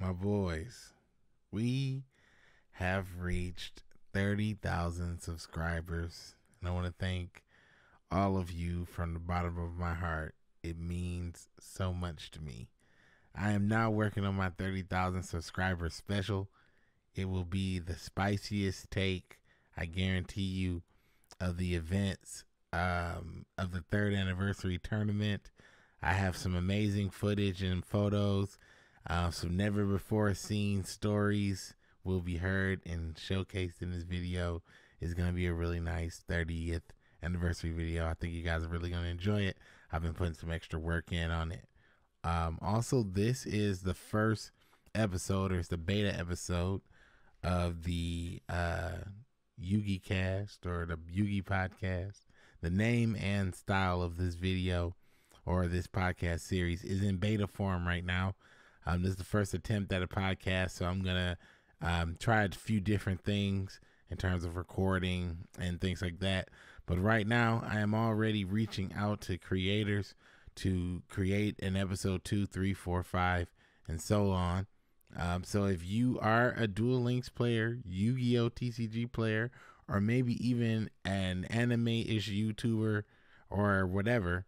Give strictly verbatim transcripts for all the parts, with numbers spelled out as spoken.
my boys, we have reached thirty thousand subscribers, and I want to thank all of you from the bottom of my heart. It means so much to me. I am now working on my thirty thousand subscribers special. It will be the spiciest take, I guarantee you, of the events um, of the third anniversary tournament. I have some amazing footage and photos. Uh, some never before seen stories will be heard and showcased in this video. It's going to be a really nice thirtieth anniversary video. I think you guys are really going to enjoy it. I've been putting some extra work in on it. Um, also, this is the first episode, or it's the beta episode of the uh, YugiCast, or the Yugi podcast. The name and style of this video or this podcast series is in beta form right now. Um, this is the first attempt at a podcast, so I'm going to um, try a few different things in terms of recording and things like that. But right now, I am already reaching out to creators to create an episode two, three, four, five, and so on. Um, so if you are a Duel Links player, Yu-Gi-Oh! T C G player, or maybe even an anime-ish YouTuber or whatever,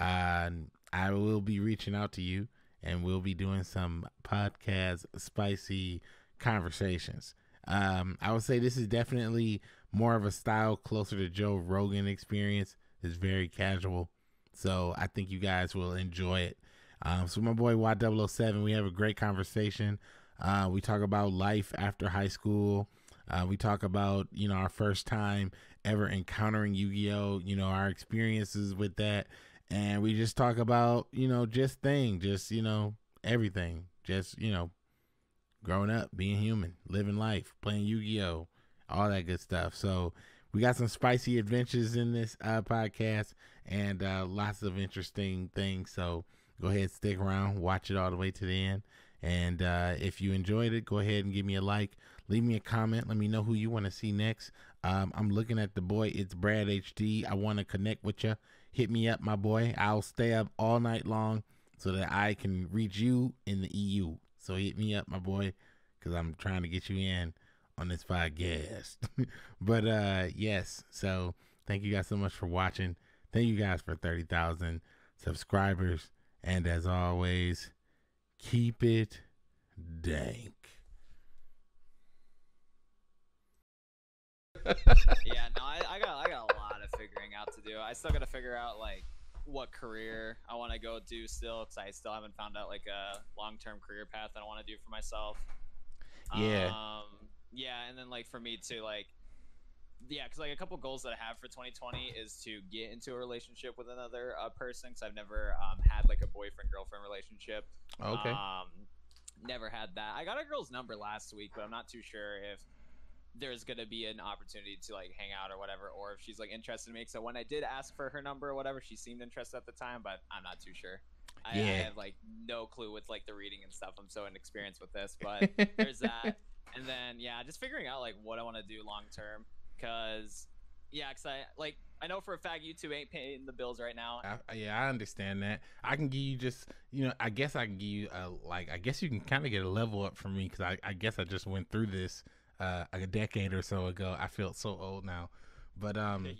uh, I will be reaching out to you. And we'll be doing some podcast spicy conversations. Um, I would say this is definitely more of a style closer to Joe Rogan experience. It's very casual. So I think you guys will enjoy it. Um, so my boy wat zero zero seven, we have a great conversation. Uh, we talk about life after high school. Uh, we talk about, you know, our first time ever encountering Yu-Gi-Oh, you know, our experiences with that. And we just talk about, you know, just thing, just, you know, everything. Just, you know, growing up, being human, living life, playing Yu-Gi-Oh, all that good stuff. So we got some spicy adventures in this uh, podcast and uh, lots of interesting things. So go ahead, stick around, watch it all the way to the end. And uh, if you enjoyed it, go ahead and give me a like. Leave me a comment. Let me know who you want to see next. Um, I'm looking at the boy. It's Brad H D. I want to connect with you. Hit me up, my boy. I'll stay up all night long so that I can reach you in the E U. So hit me up, my boy, because I'm trying to get you in on this podcast. But, uh, yes, so thank you guys so much for watching. Thank you guys for thirty thousand subscribers. And as always, keep it dank. Yeah, no, I, I got I got a lot of figuring out to do. I still got to figure out, like, what career I want to go do still, because I still haven't found out, like, a long-term career path that I want to do for myself. Yeah. Um, yeah, and then, like, for me, too, like, yeah, because, like, a couple goals that I have for twenty twenty is to get into a relationship with another uh, person, because I've never um, had, like, a boyfriend-girlfriend relationship. Okay. Um, never had that. I got a girl's number last week, but I'm not too sure if there's gonna be an opportunity to like hang out or whatever, or if she's like interested in me. So when I did ask for her number or whatever, she seemed interested at the time, but I'm not too sure. I, yeah. I have like no clue with like the reading and stuff. I'm so inexperienced with this, but there's that. And then yeah, just figuring out like what I want to do long term, because yeah, because I like I know for a fact you two ain't paying the bills right now. I, yeah, I understand that. I can give you just you know I guess I can give you a, like I guess you can kind of get a level up from me, because I I guess I just went through this. Uh, a decade or so ago. I feel so old now, but um, yeah.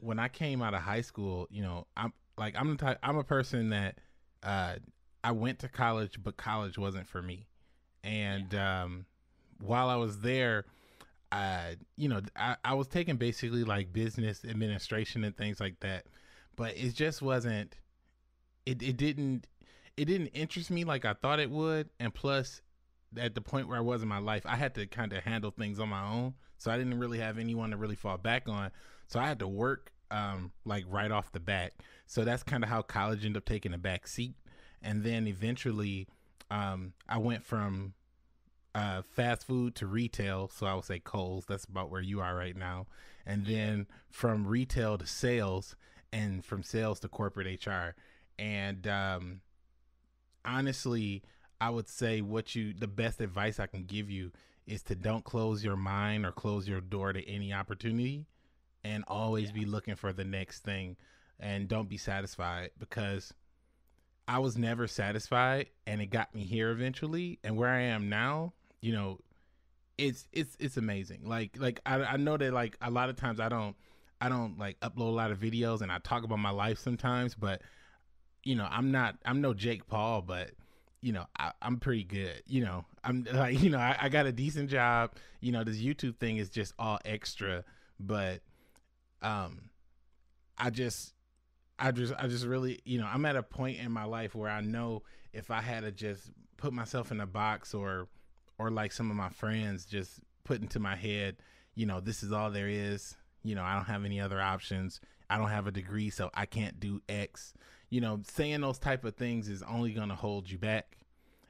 When I came out of high school, you know, I'm like I'm the type, I'm a person that uh, I went to college, but college wasn't for me. And yeah. um, while I was there, uh, you know, I, I was taking basically like business administration and things like that, but it just wasn't. It it didn't it didn't interest me like I thought it would, and plus, at the point where I was in my life, I had to kind of handle things on my own. So I didn't really have anyone to really fall back on. So I had to work, um, like right off the bat. So that's kind of how college ended up taking a back seat. And then eventually, um, I went from, uh, fast food to retail. So I would say Kohl's, that's about where you are right now. And then from retail to sales, and from sales to corporate H R. And, um, honestly, I would say what you the best advice I can give you is to don't close your mind or close your door to any opportunity, and always yeah. be looking for the next thing, and don't be satisfied, because I was never satisfied, and it got me here eventually, and where I am now, you know, it's it's it's amazing. Like like I, I know that like a lot of times I don't I don't like upload a lot of videos, and I talk about my life sometimes, but you know, I'm not I'm no Jake Paul, but you know, I, I'm pretty good. You know, I'm like, you know, I, I got a decent job. You know, this YouTube thing is just all extra, but um, I just. I just, I just really, you know, I'm at a point in my life where I know if I had to just put myself in a box, or, or like some of my friends just put into my head, you know, this is all there is. You know, I don't have any other options. I don't have a degree, so I can't do X. You know, saying those type of things is only going to hold you back.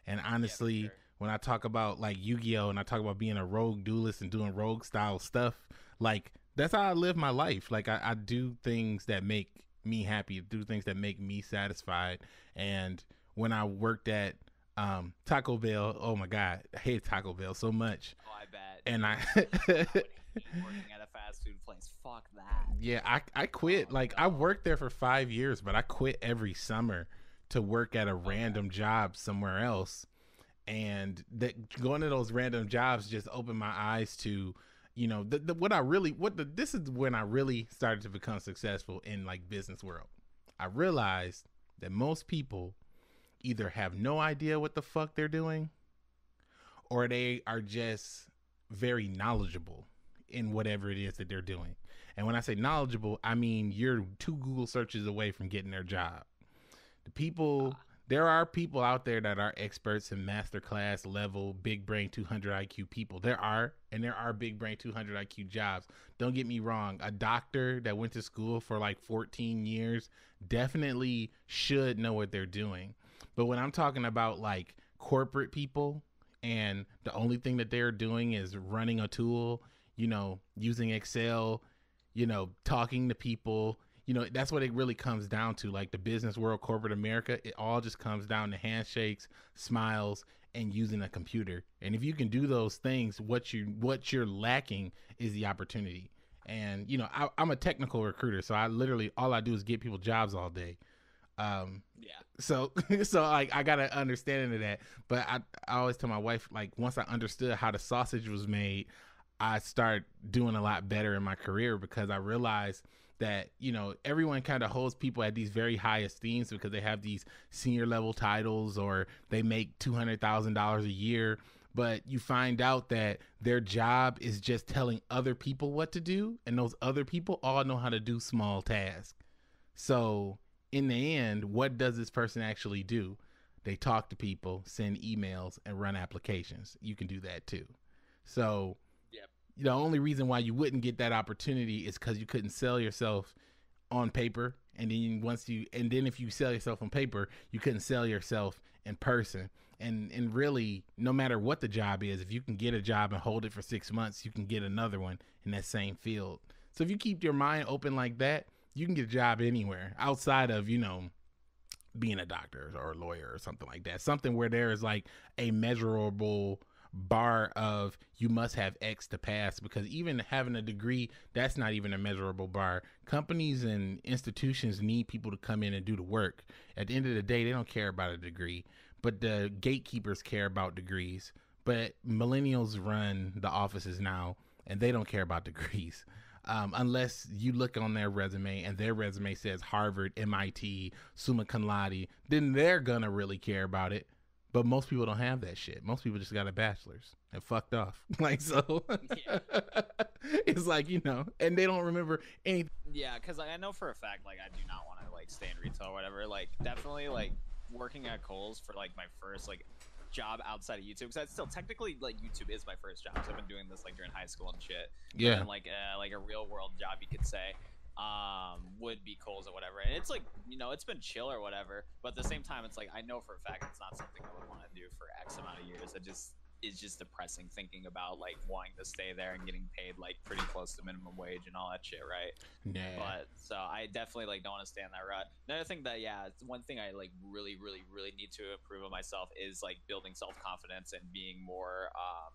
And honestly, yeah, for sure. When I talk about like Yu-Gi-Oh! And I talk about being a rogue duelist and doing rogue style stuff, like that's how I live my life. Like I, I do things that make me happy, do things that make me satisfied. And when I worked at um Taco Bell, oh my god, I hate Taco Bell so much. Oh, I bet. And I, I would hate working at a fast food place. Fuck that. Yeah, I I quit. Oh, like God. I worked there for five years, but I quit every summer to work at a oh, random yeah. job somewhere else. And that going to those random jobs just opened my eyes to, you know, the, the, what I really, what the, this is when I really started to become successful in like business world. I realized that most people either have no idea what the fuck they're doing, or they are just very knowledgeable in whatever it is that they're doing. And when I say knowledgeable, I mean, you're two Google searches away from getting their job. The people, there are people out there that are experts in masterclass level, big brain, two hundred I Q people. There are, and there are big brain, two hundred I Q jobs. Don't get me wrong. A doctor that went to school for like fourteen years definitely should know what they're doing. But when I'm talking about like corporate people, and the only thing that they're doing is running a tool, you know, using Excel, you know, talking to people, you know, that's what it really comes down to. Like the business world, corporate America, it all just comes down to handshakes, smiles, and using a computer. And if you can do those things, what you what you're lacking is the opportunity. And you know, I, I'm a technical recruiter, so I literally all I do is get people jobs all day. Um, yeah. So so like I got an understanding of that. But I I always tell my wife, like once I understood how the sausage was made, I started doing a lot better in my career, because I realized that, you know, everyone kind of holds people at these very high esteems because they have these senior level titles, or they make two hundred thousand dollars a year. But you find out that their job is just telling other people what to do. And those other people all know how to do small tasks. So in the end, what does this person actually do? They talk to people, send emails, and run applications. You can do that too. So the only reason why you wouldn't get that opportunity is because you couldn't sell yourself on paper. And then once you, and then if you sell yourself on paper, you couldn't sell yourself in person. And, and really, no matter what the job is, if you can get a job and hold it for six months, you can get another one in that same field. So if you keep your mind open like that, you can get a job anywhere outside of, you know, being a doctor or a lawyer or something like that. Something where there is like a measurable bar of you must have X to pass, because even having a degree, that's not even a measurable bar. Companies and institutions need people to come in and do the work. At the end of the day, they don't care about a degree, but the gatekeepers care about degrees. But millennials run the offices now, and they don't care about degrees. Um, unless you look on their resume and their resume says Harvard, M I T, summa cum laude, then they're gonna really care about it. But most people don't have that shit. Most people just got a bachelor's and fucked off. Like, so yeah. It's like, you know, and they don't remember anything. Yeah, because like, I know for a fact, like, I do not want to, like, stay in retail or whatever. Like, definitely, like, working at Kohl's for, like, my first, like, job outside of YouTube. Because that's still technically, like, YouTube is my first job. Because I've been doing this, like, during high school and shit. Yeah. And, like, uh, like a real-world job, you could say. um would be Kohl's or whatever, and it's like, you know, it's been chill or whatever, but at the same time it's like I know for a fact it's not something I would want to do for X amount of years. It just is just depressing thinking about like wanting to stay there and getting paid like pretty close to minimum wage and all that shit, right? Yeah. But so I definitely like don't want to stay in that rut. Another thing that yeah one thing I like really really really need to improve on myself is like building self-confidence and being more um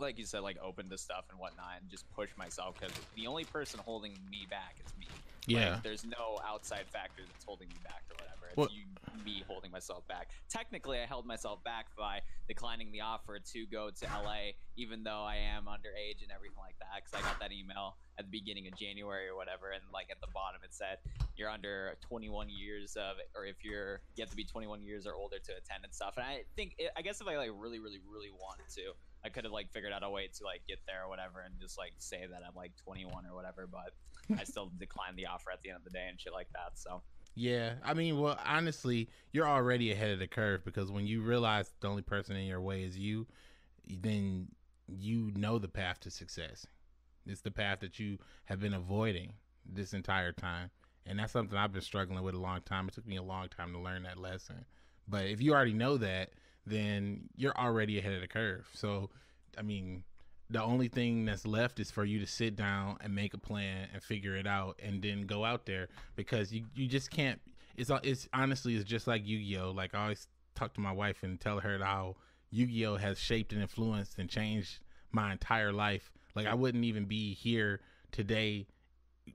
like you said, like open to stuff and whatnot, and just push myself, because the only person holding me back is me. Yeah. Like, there's no outside factor that's holding me back or whatever. It's what? you, me holding myself back. Technically, I held myself back by declining the offer to go to L A, even though I am underage and everything like that, because I got that email at the beginning of January or whatever, and like at the bottom it said you're under twenty-one years of, or if you're, you have to be twenty-one years or older to attend and stuff. And I think, I guess if I like really, really, really wanted to, I could have like figured out a way to like get there or whatever and just like say that I'm like twenty-one or whatever, but I still declined the offer at the end of the day and shit like that. So yeah, I mean, well, honestly, you're already ahead of the curve, because when you realize the only person in your way is you, then you know the path to success. It's the path that you have been avoiding this entire time, and that's something I've been struggling with a long time. It took me a long time to learn that lesson, but if you already know that, then you're already ahead of the curve. So, I mean, the only thing that's left is for you to sit down and make a plan and figure it out and then go out there, because you, you just can't. It's, it's honestly, it's just like Yu-Gi-Oh! Like, I always talk to my wife and tell her how Yu-Gi-Oh! Has shaped and influenced and changed my entire life. Like, I wouldn't even be here today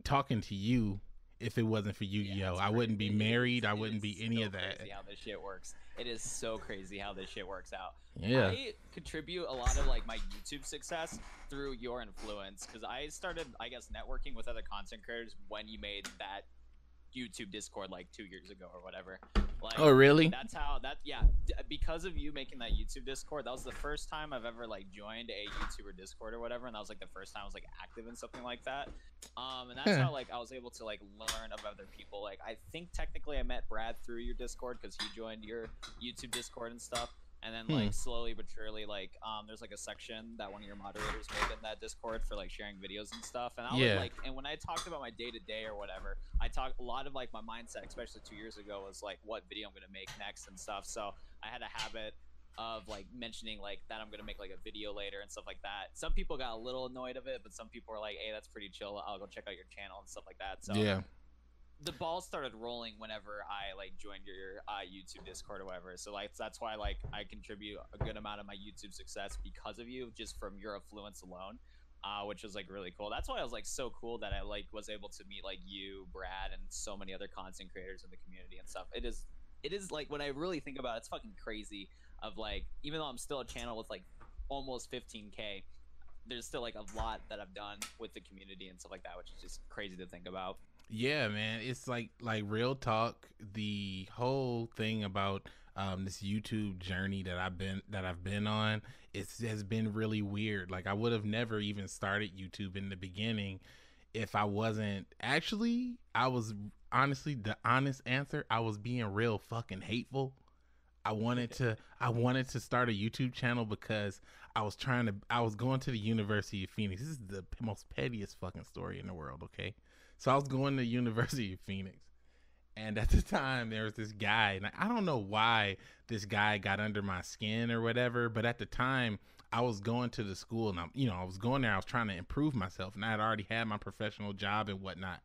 talking to you if it wasn't for Yu-Gi-Oh! Yeah, I wouldn't be married. I wouldn't be any of that. Crazy how this shit works. It is so crazy how this shit works out. Yeah. I contribute a lot of like my YouTube success through your influence, because I started, I guess, networking with other content creators when you made that YouTube Discord like two years ago or whatever. Like, oh, really? That's how that. Yeah. Because of you making that YouTube Discord, that was the first time I've ever like joined a YouTuber Discord or whatever, and that was like the first time I was like active in something like that. Um, and that's yeah. how like I was able to like learn of other people. Like, I think technically I met Brad through your Discord, because he joined your YouTube Discord and stuff. And then, like, hmm. slowly but surely, like, um, there's, like, a section that one of your moderators made in that Discord for, like, sharing videos and stuff. And I was, yeah. like, and when I talked about my day-to-day or whatever, I talked a lot of, like, my mindset, especially two years ago, was, like, what video I'm going to make next and stuff. So I had a habit of, like, mentioning, like, that I'm going to make, like, a video later and stuff like that. Some people got a little annoyed of it, but some people were like, hey, that's pretty chill. I'll go check out your channel and stuff like that. So yeah. The ball started rolling whenever I like joined your uh, YouTube Discord or whatever. So like that's why like I contribute a good amount of my YouTube success because of you, just from your influence alone, uh, which was like really cool. That's why I was like so cool that I like was able to meet like you, Brad, and so many other content creators in the community and stuff. It is, it is like when I really think about it, it's fucking crazy. Of like, even though I'm still a channel with like almost fifteen K, there's still like a lot that I've done with the community and stuff like that, which is just crazy to think about. Yeah, man, it's like like real talk. The whole thing about um, this YouTube journey that I've been that I've been on, it has been really weird. Like, I would have never even started YouTube in the beginning if I wasn't actually. I was honestly the honest answer. I was being real fucking hateful. I wanted to I wanted to start a YouTube channel because I was trying to. I was going to the University of Phoenix. This is the most pettiest fucking story in the world. Okay. So I was going to the University of Phoenix, and at the time there was this guy, and I don't know why this guy got under my skin or whatever, but at the time I was going to the school, and I'm, you know, I was going there, I was trying to improve myself, and I had already had my professional job and whatnot.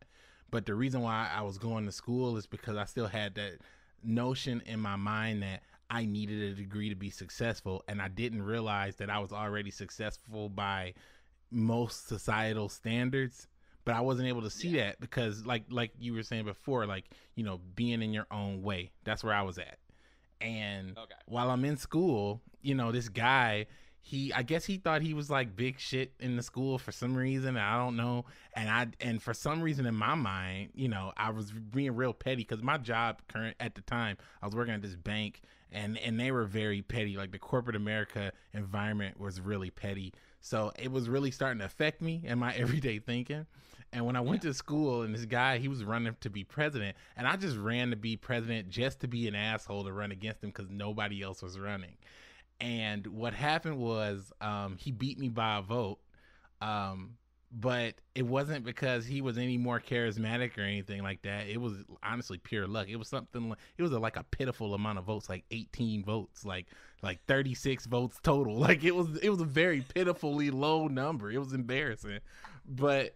But the reason why I was going to school is because I still had that notion in my mind that I needed a degree to be successful, and I didn't realize that I was already successful by most societal standards. But I wasn't able to see yeah. that because like like you were saying before, like, you know, being in your own way. That's where I was at. And okay. while I'm in school, you know, this guy, he I guess he thought he was like big shit in the school for some reason. I don't know. And I and for some reason in my mind, you know, I was being real petty because my job current at the time, I was working at this bank, and, and they were very petty. Like, the corporate America environment was really petty. So it was really starting to affect me and my everyday thinking. And when I went yeah. to school, and this guy, he was running to be president, and I just ran to be president just to be an asshole to run against him because nobody else was running. And what happened was um, he beat me by a vote, um, but it wasn't because he was any more charismatic or anything like that. It was honestly pure luck. It was something like, it was a, like a pitiful amount of votes, like eighteen votes, like like thirty-six votes total. Like, it was it was a very pitifully low number. It was embarrassing. But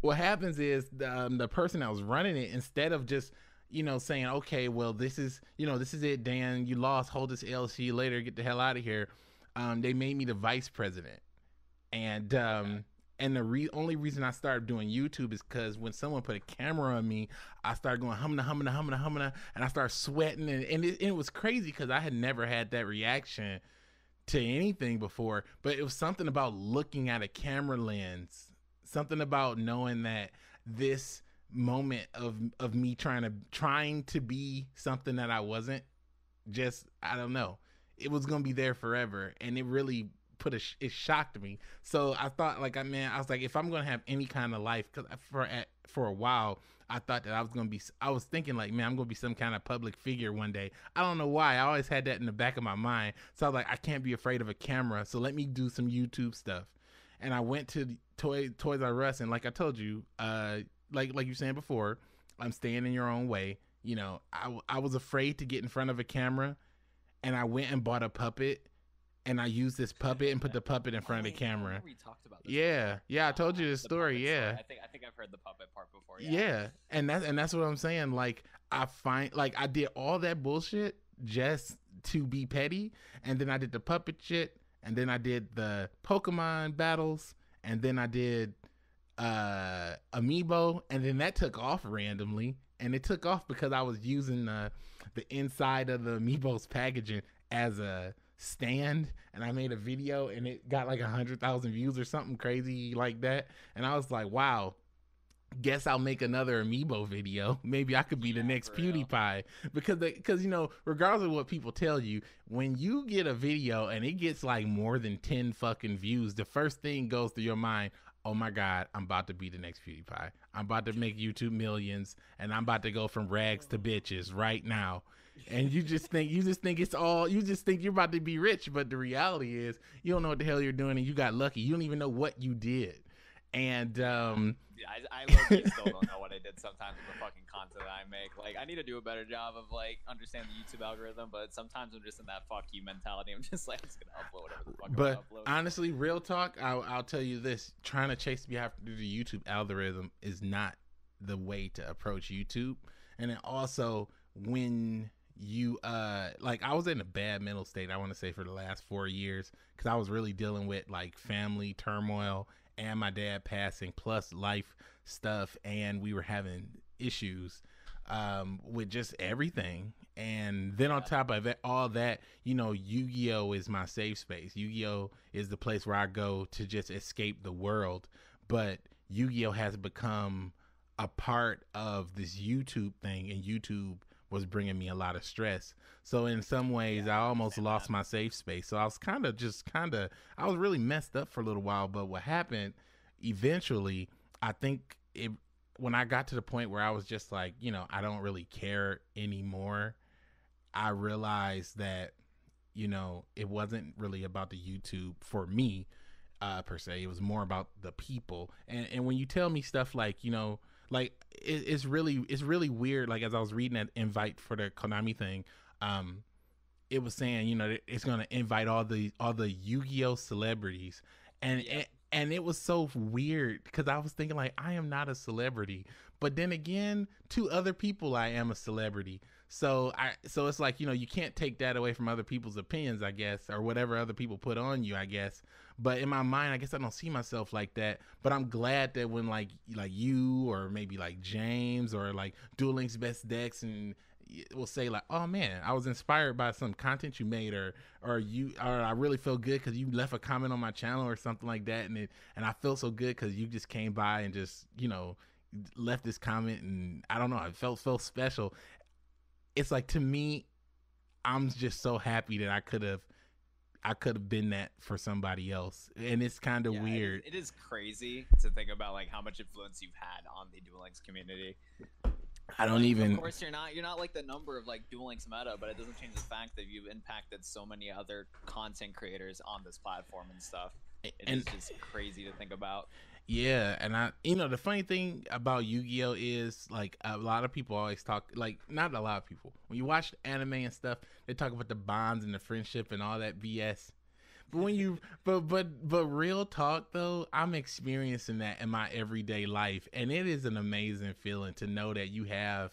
what happens is um, the person that was running it, instead of just, you know, saying, okay, well, this is, you know, this is it, Dan, you lost, hold this L, see you later, get the hell out of here. Um, they made me the vice president. And um, And the re- only reason I started doing YouTube is because when someone put a camera on me, I started going humna, humna, humna, humna, and I started sweating. And, and it, it was crazy because I had never had that reaction to anything before. But it was something about looking at a camera lens, something about knowing that this moment of of me trying to trying to be something that I wasn't, just, I don't know, it was going to be there forever. And it really put a, it shocked me. So I thought, like, I man, I was like, if I'm going to have any kind of life, because for, for a while, I thought that I was going to be, I was thinking like, man, I'm going to be some kind of public figure one day. I don't know why. I always had that in the back of my mind. So I was like, I can't be afraid of a camera. So let me do some YouTube stuff. And I went to Toy, Toys R Us. And like I told you, uh, like, like you saying before, I'm staying in your own way. You know, I, I was afraid to get in front of a camera, and I went and bought a puppet, and I used this puppet and put the puppet in front oh, of the camera. We talked about this yeah, before. yeah, I told you this the story. Yeah, story. I think I think I've heard the puppet part before. Yeah, yeah, and that's and that's what I'm saying. Like I find, like I did all that bullshit just to be petty, and then I did the puppet shit, and then I did the Pokemon battles, and then I did uh, Amiibo, and then that took off randomly. And it took off because I was using uh, the inside of the Amiibo's packaging as a stand. And I made a video and it got like one hundred thousand views or something crazy like that. And I was like, wow, guess I'll make another Amiibo video. Maybe I could be yeah, the next PewDiePie. Because, they, cause, you know, regardless of what people tell you, when you get a video and it gets like more than ten fucking views, the first thing goes through your mind, oh my God, I'm about to be the next PewDiePie. I'm about to make YouTube millions, and I'm about to go from rags to bitches right now. And you just think, you just think it's all, you just think you're about to be rich. But the reality is you don't know what the hell you're doing, and you got lucky. You don't even know what you did. And, um, yeah, I, I literally still don't know what I did sometimes with the fucking content that I make. Like, I need to do a better job of like understanding the YouTube algorithm, but sometimes I'm just in that fuck you mentality. I'm just like, I'm just gonna upload whatever the fuck I'm gonna upload. But honestly, real talk, I'll, I'll tell you this: trying to chase behind the YouTube algorithm is not the way to approach YouTube. And then also, when you uh, like, I was in a bad mental state, I want to say, for the last four years because I was really dealing with like family turmoil and my dad passing, plus life stuff, and we were having issues um, with just everything. And then on top of it, all that, you know, Yu-Gi-Oh is my safe space. Yu-Gi-Oh is the place where I go to just escape the world. But Yu-Gi-Oh has become a part of this YouTube thing, and YouTube was bringing me a lot of stress. So in some ways, yeah, I almost lost that. my safe space. So I was kind of just kind of, I was really messed up for a little while. But what happened eventually, I think it, when I got to the point where I was just like, you know, I don't really care anymore, I realized that, you know, it wasn't really about the YouTube for me, uh, per se. It was more about the people. And, and when you tell me stuff like, you know, like it, it's really it's really weird. Like as I was reading that invite for the Konami thing, um, it was saying, you know, it's gonna invite all the all the Yu-Gi-Oh celebrities, and yeah. and, and it was so weird because I was thinking like, I am not a celebrity, but then again, to other people I am a celebrity. So I so it's like, you know, you can't take that away from other people's opinions, I guess, or whatever other people put on you, I guess. But in my mind, I guess I don't see myself like that. But I'm glad that when like like you or maybe like James or like Duel Links Best Decks and will say like, oh man, I was inspired by some content you made, or or you or I really feel good because you left a comment on my channel or something like that, and it and I feel so good because you just came by and just, you know, left this comment, and I don't know, I felt so special. It's like, to me, I'm just so happy that I could have I could have been that for somebody else. And it's kind of yeah, weird. It, it is crazy to think about like how much influence you've had on the Duel Links community. I don't like, even. Of course, you're not. You're not like the number of like Duel Links meta, but it doesn't change the fact that you've impacted so many other content creators on this platform and stuff. It's and, just crazy to think about. Yeah, and I, you know, the funny thing about Yu-Gi-Oh is like a lot of people always talk, like not a lot of people. When you watch anime and stuff, they talk about the bonds and the friendship and all that B S. But when you, but but but real talk though, I'm experiencing that in my everyday life, and it is an amazing feeling to know that you have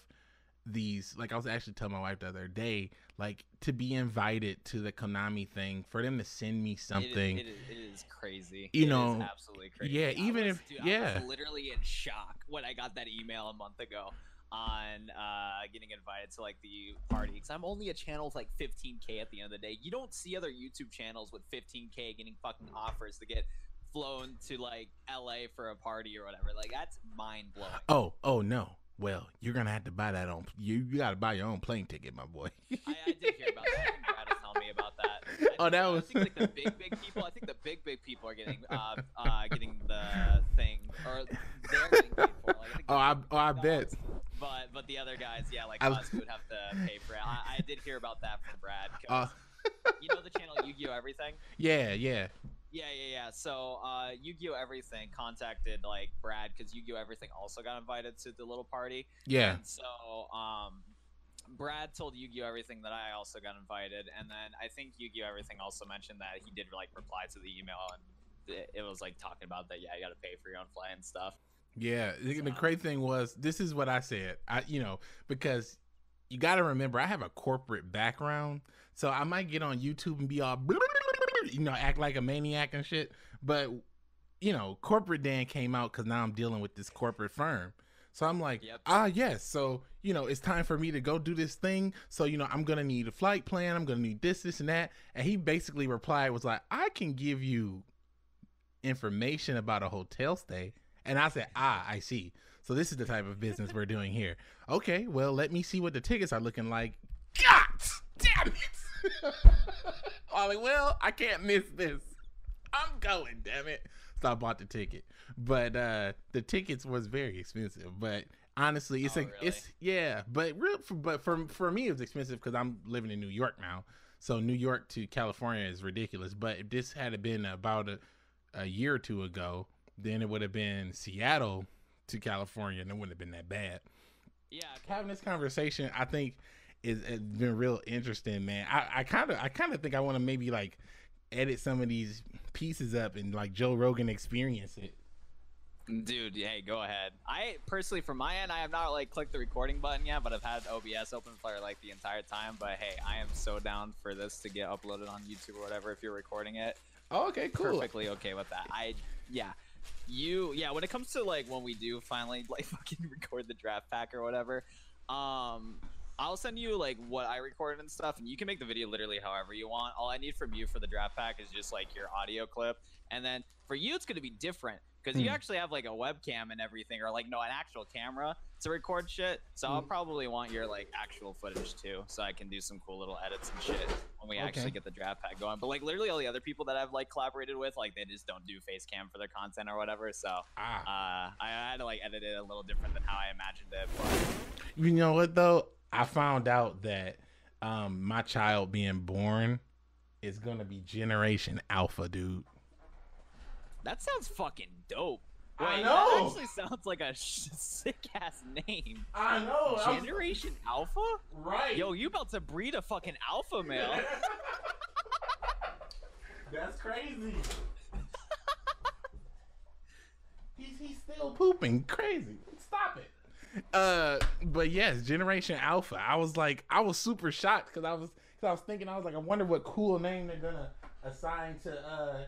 these. Like I was actually telling my wife the other day, like to be invited to the Konami thing, for them to send me something. It is, it is, it is. is crazy. You it know, is absolutely crazy. Yeah, I even was, if dude, yeah, I was literally in shock when I got that email a month ago on uh getting invited to like the party, because I'm only a channel with like fifteen K at the end of the day. You don't see other YouTube channels with fifteen K getting fucking offers to get flown to like L A for a party or whatever. Like, that's mind blowing. Oh, oh no. Well, you're gonna have to buy that on you. You gotta buy your own plane ticket, my boy. I, I did hear about that. I think Brad was telling me about that. I think, oh, that was. I think like the big, big people. I think the big, big people are getting, uh, uh, getting the thing, or they're getting paid for. Like, I think oh, I, oh, I bet. But, but the other guys, yeah, like I, us would have to pay for it. I, I did hear about that from Brad. Uh, you know the channel Yu-Gi-Oh! Everything? Yeah, yeah. Yeah, yeah, yeah. So, uh, Yu-Gi-Oh! Everything contacted like Brad, because Yu-Gi-Oh! Everything also got invited to the little party. Yeah. And so, um, Brad told Yu-Gi-Oh! Everything that I also got invited, and then I think Yu-Gi-Oh! Everything also mentioned that he did like reply to the email, and it, it was like talking about that. Yeah, you got to pay for your own fly and stuff. Yeah. So, the crazy thing was, this is what I said. I, you know, because you got to remember, I have a corporate background, so I might get on YouTube and be all, you know, act like a maniac and shit. But, you know, corporate Dan came out, because now I'm dealing with this corporate firm. So I'm like, yep. ah, yes. So, you know, it's time for me to go do this thing. So, you know, I'm going to need a flight plan. I'm going to need this, this, and that. And he basically replied, was like, I can give you information about a hotel stay. And I said, ah, I see. So this is the type of business we're doing here. Okay, well, let me see what the tickets are looking like. God damn it. I'm like, well, I can't miss this. I'm going, damn it. So I bought the ticket, but uh, the tickets was very expensive. But honestly, it's oh, like really? it's yeah. But real, for, but for for me, it was expensive because I'm living in New York now. So New York to California is ridiculous. But if this had been about a, a year or two ago, then it would have been Seattle to California, and it wouldn't have been that bad. Yeah, having this conversation, I think. Is, it's been real interesting, man. I kind of, I kind of think I want to maybe like edit some of these pieces up and like Joe Rogan experience it. Dude, hey, go ahead. I personally, from my end, I have not like clicked the recording button yet, but I've had O B S open for like the entire time. But hey, I am so down for this to get uploaded on YouTube or whatever if you're recording it. Oh, okay, cool. Perfectly okay with that. I, yeah. You, yeah. When it comes to like when we do finally like fucking record the draft pack or whatever, um. I'll send you like what I recorded and stuff, and you can make the video literally however you want. All I need from you for the draft pack is just like your audio clip, and then for you it's going to be different because mm. you actually have like a webcam and everything, or like no, an actual camera to record shit. So mm. I'll probably want your like actual footage too, so I can do some cool little edits and shit when we okay. actually get the draft pack going. But like literally all the other people that I've like collaborated with, like they just don't do face cam for their content or whatever. So ah. uh, I had to like edit it a little different than how I imagined it. But... You know what though? I found out that um, my child being born is going to be Generation Alpha, dude. That sounds fucking dope. Wait, I know. That actually sounds like a sick-ass name. I know. Generation I was... Alpha? Right. Yo, you about to breed a fucking alpha male. That's crazy. he's, he's still pooping. Crazy. Stop it. Uh, but yes, Generation Alpha. I was like, I was super shocked because I was, cause I was thinking, I was like, I wonder what cool name they're gonna assign to uh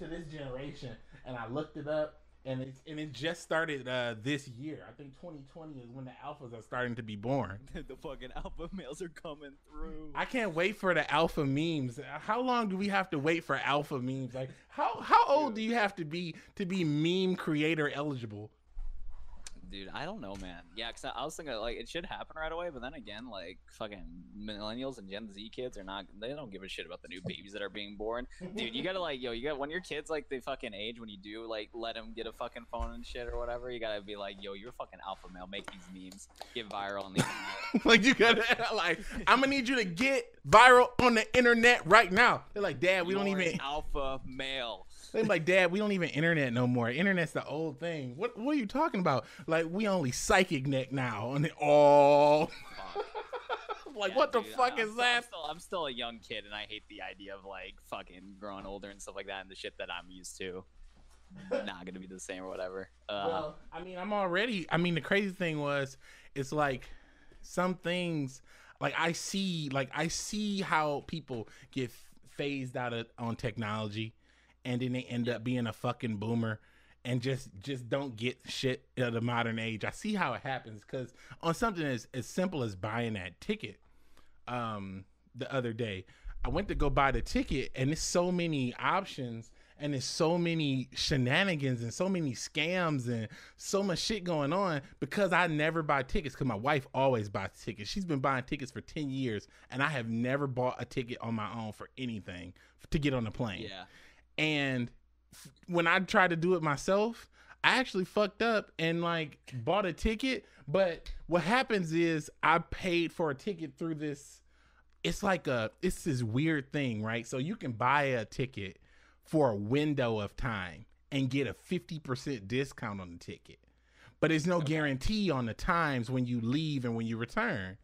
to this generation. And I looked it up, and it and it just started uh this year. I think twenty twenty is when the alphas are starting to be born. The fucking alpha males are coming through. I can't wait for the alpha memes. How long do we have to wait for alpha memes? Like, how how old do you have to be to be meme creator eligible? Dude, I don't know, man. Yeah, because I was thinking, like, it should happen right away, but then again, like, fucking millennials and Gen Z kids are not, they don't give a shit about the new babies that are being born. Dude, you gotta, like, yo, you got when your kids, like, they fucking age, when you do, like, let them get a fucking phone and shit or whatever, you gotta be like, yo, you're a fucking alpha male, make these memes, get viral on the internet. Like, you gotta, like, I'm gonna need you to get viral on the internet right now. They're like, Dad, we You're don't even. Alpha male. They're like, Dad, we don't even internet no more. Internet's the old thing. What What are you talking about? Like, we only psychic neck now. And all. Oh. Like, yeah, what dude, the fuck I, is I'm that? Still, I'm, still, I'm still a young kid, and I hate the idea of, like, fucking growing older and stuff like that, and the shit that I'm used to. Not gonna be the same or whatever. Uh, well, I mean, I'm already. I mean, the crazy thing was, it's like, some things. Like, I see, like, I see how people get phased out of, on technology. and then they end up being a fucking boomer and just just don't get shit of the modern age. I see how it happens, because on something as, as simple as buying that ticket, um, the other day, I went to go buy the ticket, and there's so many options, and there's so many shenanigans and so many scams and so much shit going on, because I never buy tickets, because my wife always buys tickets. She's been buying tickets for ten years, and I have never bought a ticket on my own for anything to get on the plane. Yeah. And when I tried to do it myself, I actually fucked up and like bought a ticket. But what happens is I paid for a ticket through this. It's like a, it's this weird thing, right? So you can buy a ticket for a window of time and get a fifty percent discount on the ticket, but there's no guarantee on the times when you leave and when you return.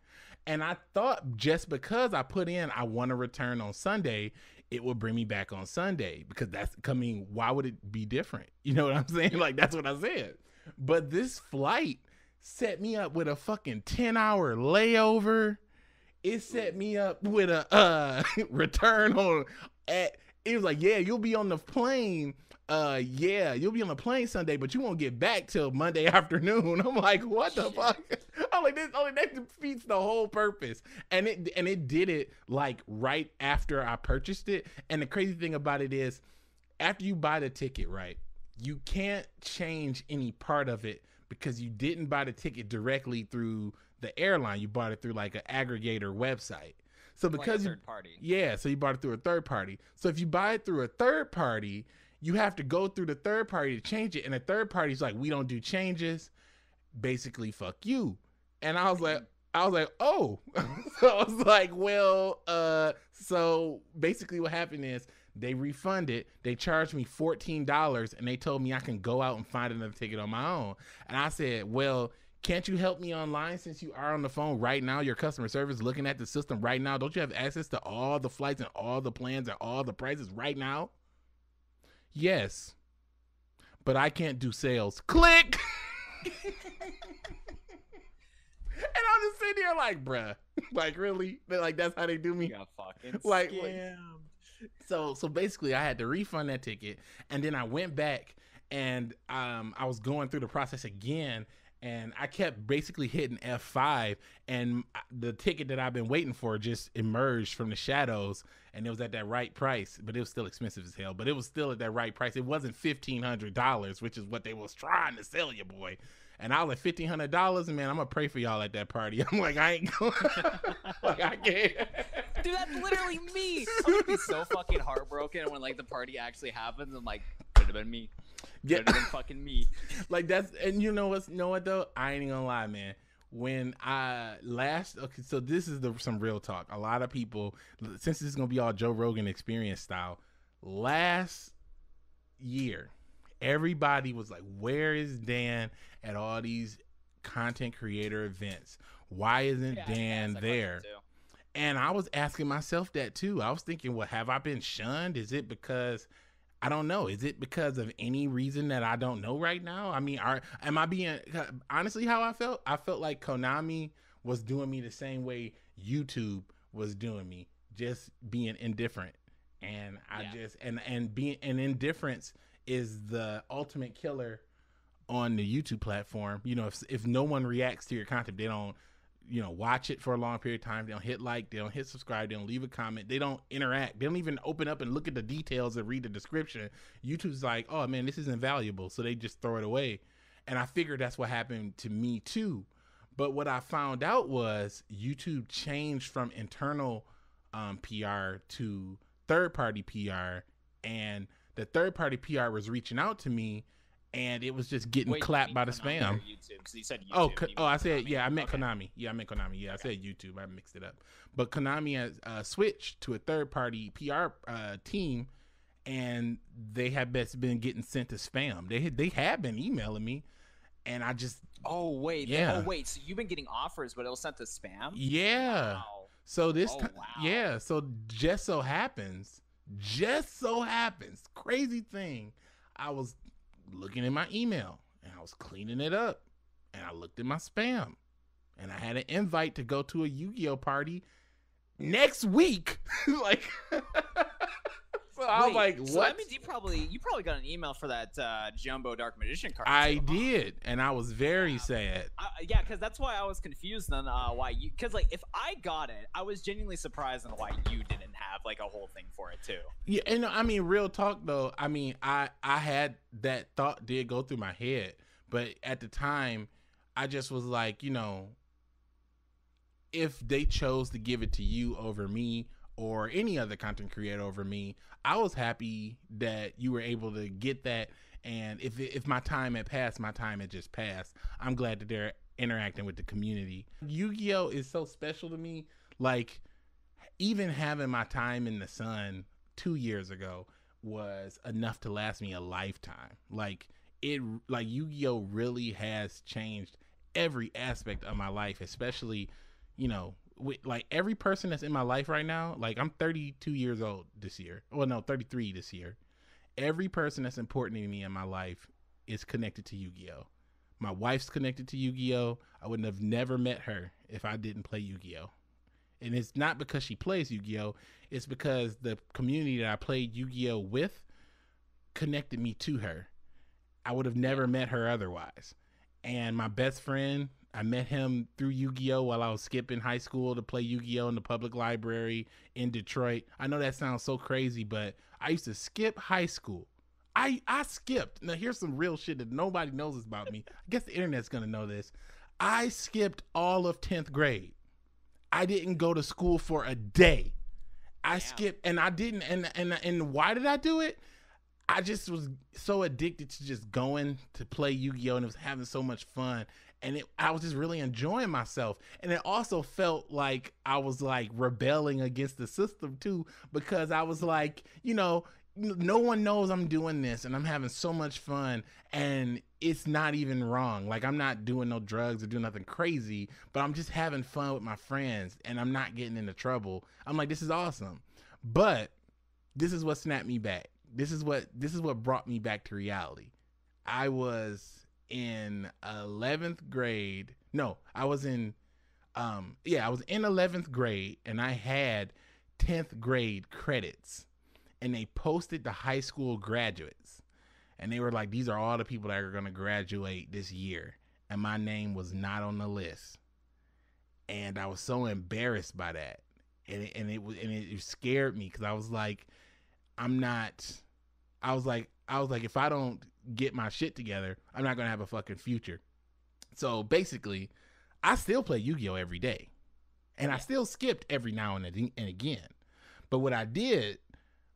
And I thought, just because I put in, I want to return on Sunday, it will bring me back on Sunday, because that's coming. Why would it be different? You know what I'm saying? Like, that's what I said. But this flight set me up with a fucking ten hour layover. It set me up with a uh, return on at, it was like, yeah, you'll be on the plane. Uh, yeah, you'll be on the plane Sunday, but you won't get back till Monday afternoon. I'm like, what the fuck? I'm like, this, I'm like, that defeats the whole purpose. And it and it did it like right after I purchased it. And the crazy thing about it is, after you buy the ticket, right, you can't change any part of it, because you didn't buy the ticket directly through the airline. You bought it through like an aggregator website. So because like a third party. You, yeah, so you bought it through a third party. So if you buy it through a third party, you have to go through the third party to change it. And the third party's like, we don't do changes. Basically, fuck you. And I was like, I was like, oh. So I was like, well, uh, so basically what happened is they refunded. They charged me fourteen dollars and they told me I can go out and find another ticket on my own. And I said, well, can't you help me online, since you are on the phone right now? Your customer service looking at the system right now. Don't you have access to all the flights and all the plans and all the prices right now? Yes, but I can't do sales. Click. And I'm just sitting here like, bruh, like, really? They're like, that's how they do me? You got fucking like, scammed. So, so basically, I had to refund that ticket, and then I went back, and um, I was going through the process again. And I kept basically hitting F five, and the ticket that I've been waiting for just emerged from the shadows, and it was at that right price, but it was still expensive as hell, but it was still at that right price. It wasn't fifteen hundred dollars, which is what they was trying to sell you, boy. And I was like, fifteen hundred dollars, man, I'm gonna pray for y'all at that party. I'm like, I ain't going. Like, I can't. Dude, that's literally me. I'm gonna be so fucking heartbroken, and when like the party actually happens, I'm like, could have been me. Yeah, than fucking me. Like, that's, and you know what's, you know what though? I ain't gonna lie, man. When I last, okay, so this is the some real talk. A lot of people, since this is gonna be all Joe Rogan Experience style, last year, everybody was like, "Where is Dan at all these content creator events? Why isn't yeah, Dan I there?" And I was asking myself that too. I was thinking, "Well, have I been shunned? Is it because?" I don't know. Is it because of any reason that I don't know right now? I mean, are, am I being, honestly, how I felt? I felt like Konami was doing me the same way YouTube was doing me, just being indifferent. And I yeah. just, and, and being, and indifference is the ultimate killer on the YouTube platform. You know, if, if no one reacts to your content, they don't, you know, watch it for a long period of time. They don't hit like, they don't hit subscribe, they don't leave a comment, they don't interact, they don't even open up and look at the details and read the description. YouTube's like, oh man, this isn't valuable. So they just throw it away. And I figured that's what happened to me too. But what I found out was YouTube changed from internal um, P R to third party P R. And the third party P R was reaching out to me, and it was just getting Wait, clapped by the spam. YouTube, you said YouTube, oh, you oh, I said Konami. yeah, I meant okay. Konami. Yeah, I meant Konami. Yeah, okay. I said YouTube. I mixed it up. But Konami has uh, switched to a third-party P R uh, team, and they have best been getting sent to spam. They they have been emailing me. And I just oh wait yeah oh wait so you've been getting offers, but it was sent to spam. Yeah. Wow. So this oh, wow. yeah so just so happens just so happens crazy thing, I was looking in my email and I was cleaning it up, and I looked at my spam, and I had an invite to go to a Yu-Gi-Oh party next week. Like, so I was like, what? So that means you probably you probably got an email for that uh, Jumbo Dark Magician card. I too. did, and I was very yeah. sad. I, yeah, because that's why I was confused on uh, why you. Because like, if I got it, I was genuinely surprised on why you didn't have like a whole thing for it too. Yeah, and I mean, real talk though. I mean, I I had that thought did go through my head, but at the time, I just was like, you know, if they chose to give it to you over me or any other content creator over me, I was happy that you were able to get that. And if, if my time had passed, my time had just passed. I'm glad that they're interacting with the community. Yu-Gi-Oh is so special to me. Like, even having my time in the sun two years ago was enough to last me a lifetime. Like it, like Yu-Gi-Oh really has changed every aspect of my life, especially, you know, with like every person that's in my life right now. Like I'm thirty-two years old this year. Well, no, thirty-three this year. Every person that's important to me in my life is connected to Yu-Gi-Oh. My wife's connected to Yu-Gi-Oh. I wouldn't have never met her if I didn't play Yu-Gi-Oh. And it's not because she plays Yu-Gi-Oh. It's because the community that I played Yu-Gi-Oh with connected me to her. I would have never met her otherwise. And my best friend, I met him through Yu-Gi-Oh while I was skipping high school to play Yu-Gi-Oh in the public library in Detroit. I know that sounds so crazy, but I used to skip high school. I, I skipped. Now, here's some real shit that nobody knows about me. I guess the internet's going to know this. I skipped all of tenth grade. I didn't go to school for a day. I yeah. skipped, and I didn't. And, and, and why did I do it? I just was so addicted to just going to play Yu-Gi-Oh, and it was having so much fun. And it, I was just really enjoying myself. And it also felt like I was like rebelling against the system too, because I was like, you know, no one knows I'm doing this and I'm having so much fun and it's not even wrong. Like I'm not doing no drugs or doing nothing crazy, but I'm just having fun with my friends and I'm not getting into trouble. I'm like, this is awesome. But this is what snapped me back. This is what, this is what brought me back to reality. I was in eleventh grade. No, I was in, um, yeah, I was in eleventh grade and I had tenth grade credits, and they posted the high school graduates and they were like, these are all the people that are going to graduate this year. And my name was not on the list. And I was so embarrassed by that. And it, and it was, and it scared me. Cause I was like, I'm not, I was like, I was like, if I don't get my shit together, I'm not going to have a fucking future. So basically, I still play Yu-Gi-Oh every day. And I still skipped every now and again. But what I did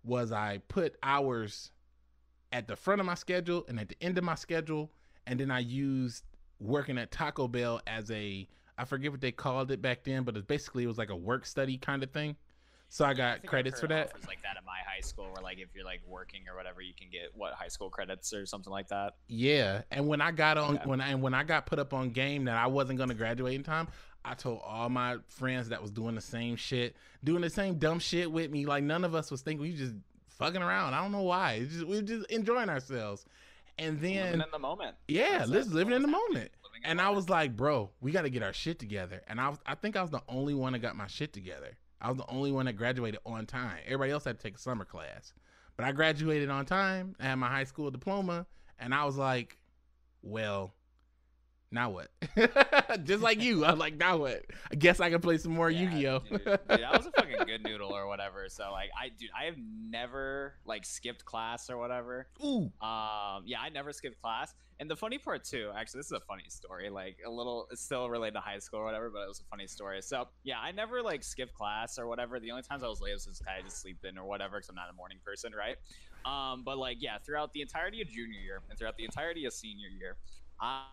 was I put hours at the front of my schedule and at the end of my schedule. And then I used working at Taco Bell as a, I forget what they called it back then, but it basically it was like a work study kind of thing. So I got I credits for that. Offers like that at my high school, where like if you're like working or whatever, you can get what high school credits or something like that. Yeah, and when I got on, yeah. when I when I got put up on game that I wasn't gonna graduate in time, I told all my friends that was doing the same shit, doing the same dumb shit with me. Like none of us was thinking, we were just fucking around. I don't know why. It's just, we were just enjoying ourselves, and then living in the moment. Yeah, let's living in the moment. And I was like, bro, we got to get our shit together. And I was, I think I was the only one that got my shit together. I was the only one that graduated on time. Everybody else had to take a summer class, but I graduated on time. I had my high school diploma, and I was like, well, now what? Just like you. I was like, now what? I guess I can play some more yeah, Yu-Gi-Oh. Dude, dude, I was a fucking good noodle or whatever. So like, I dude, I have never like skipped class or whatever. Ooh. Um, yeah, I never skipped class. And the funny part too, actually, this is a funny story, like a little, it's still related to high school or whatever, but it was a funny story. So yeah, I never like skipped class or whatever. The only times I was late was just kind of just sleep in or whatever, because I'm not a morning person, right? Um, but like, yeah, throughout the entirety of junior year and throughout the entirety of senior year, I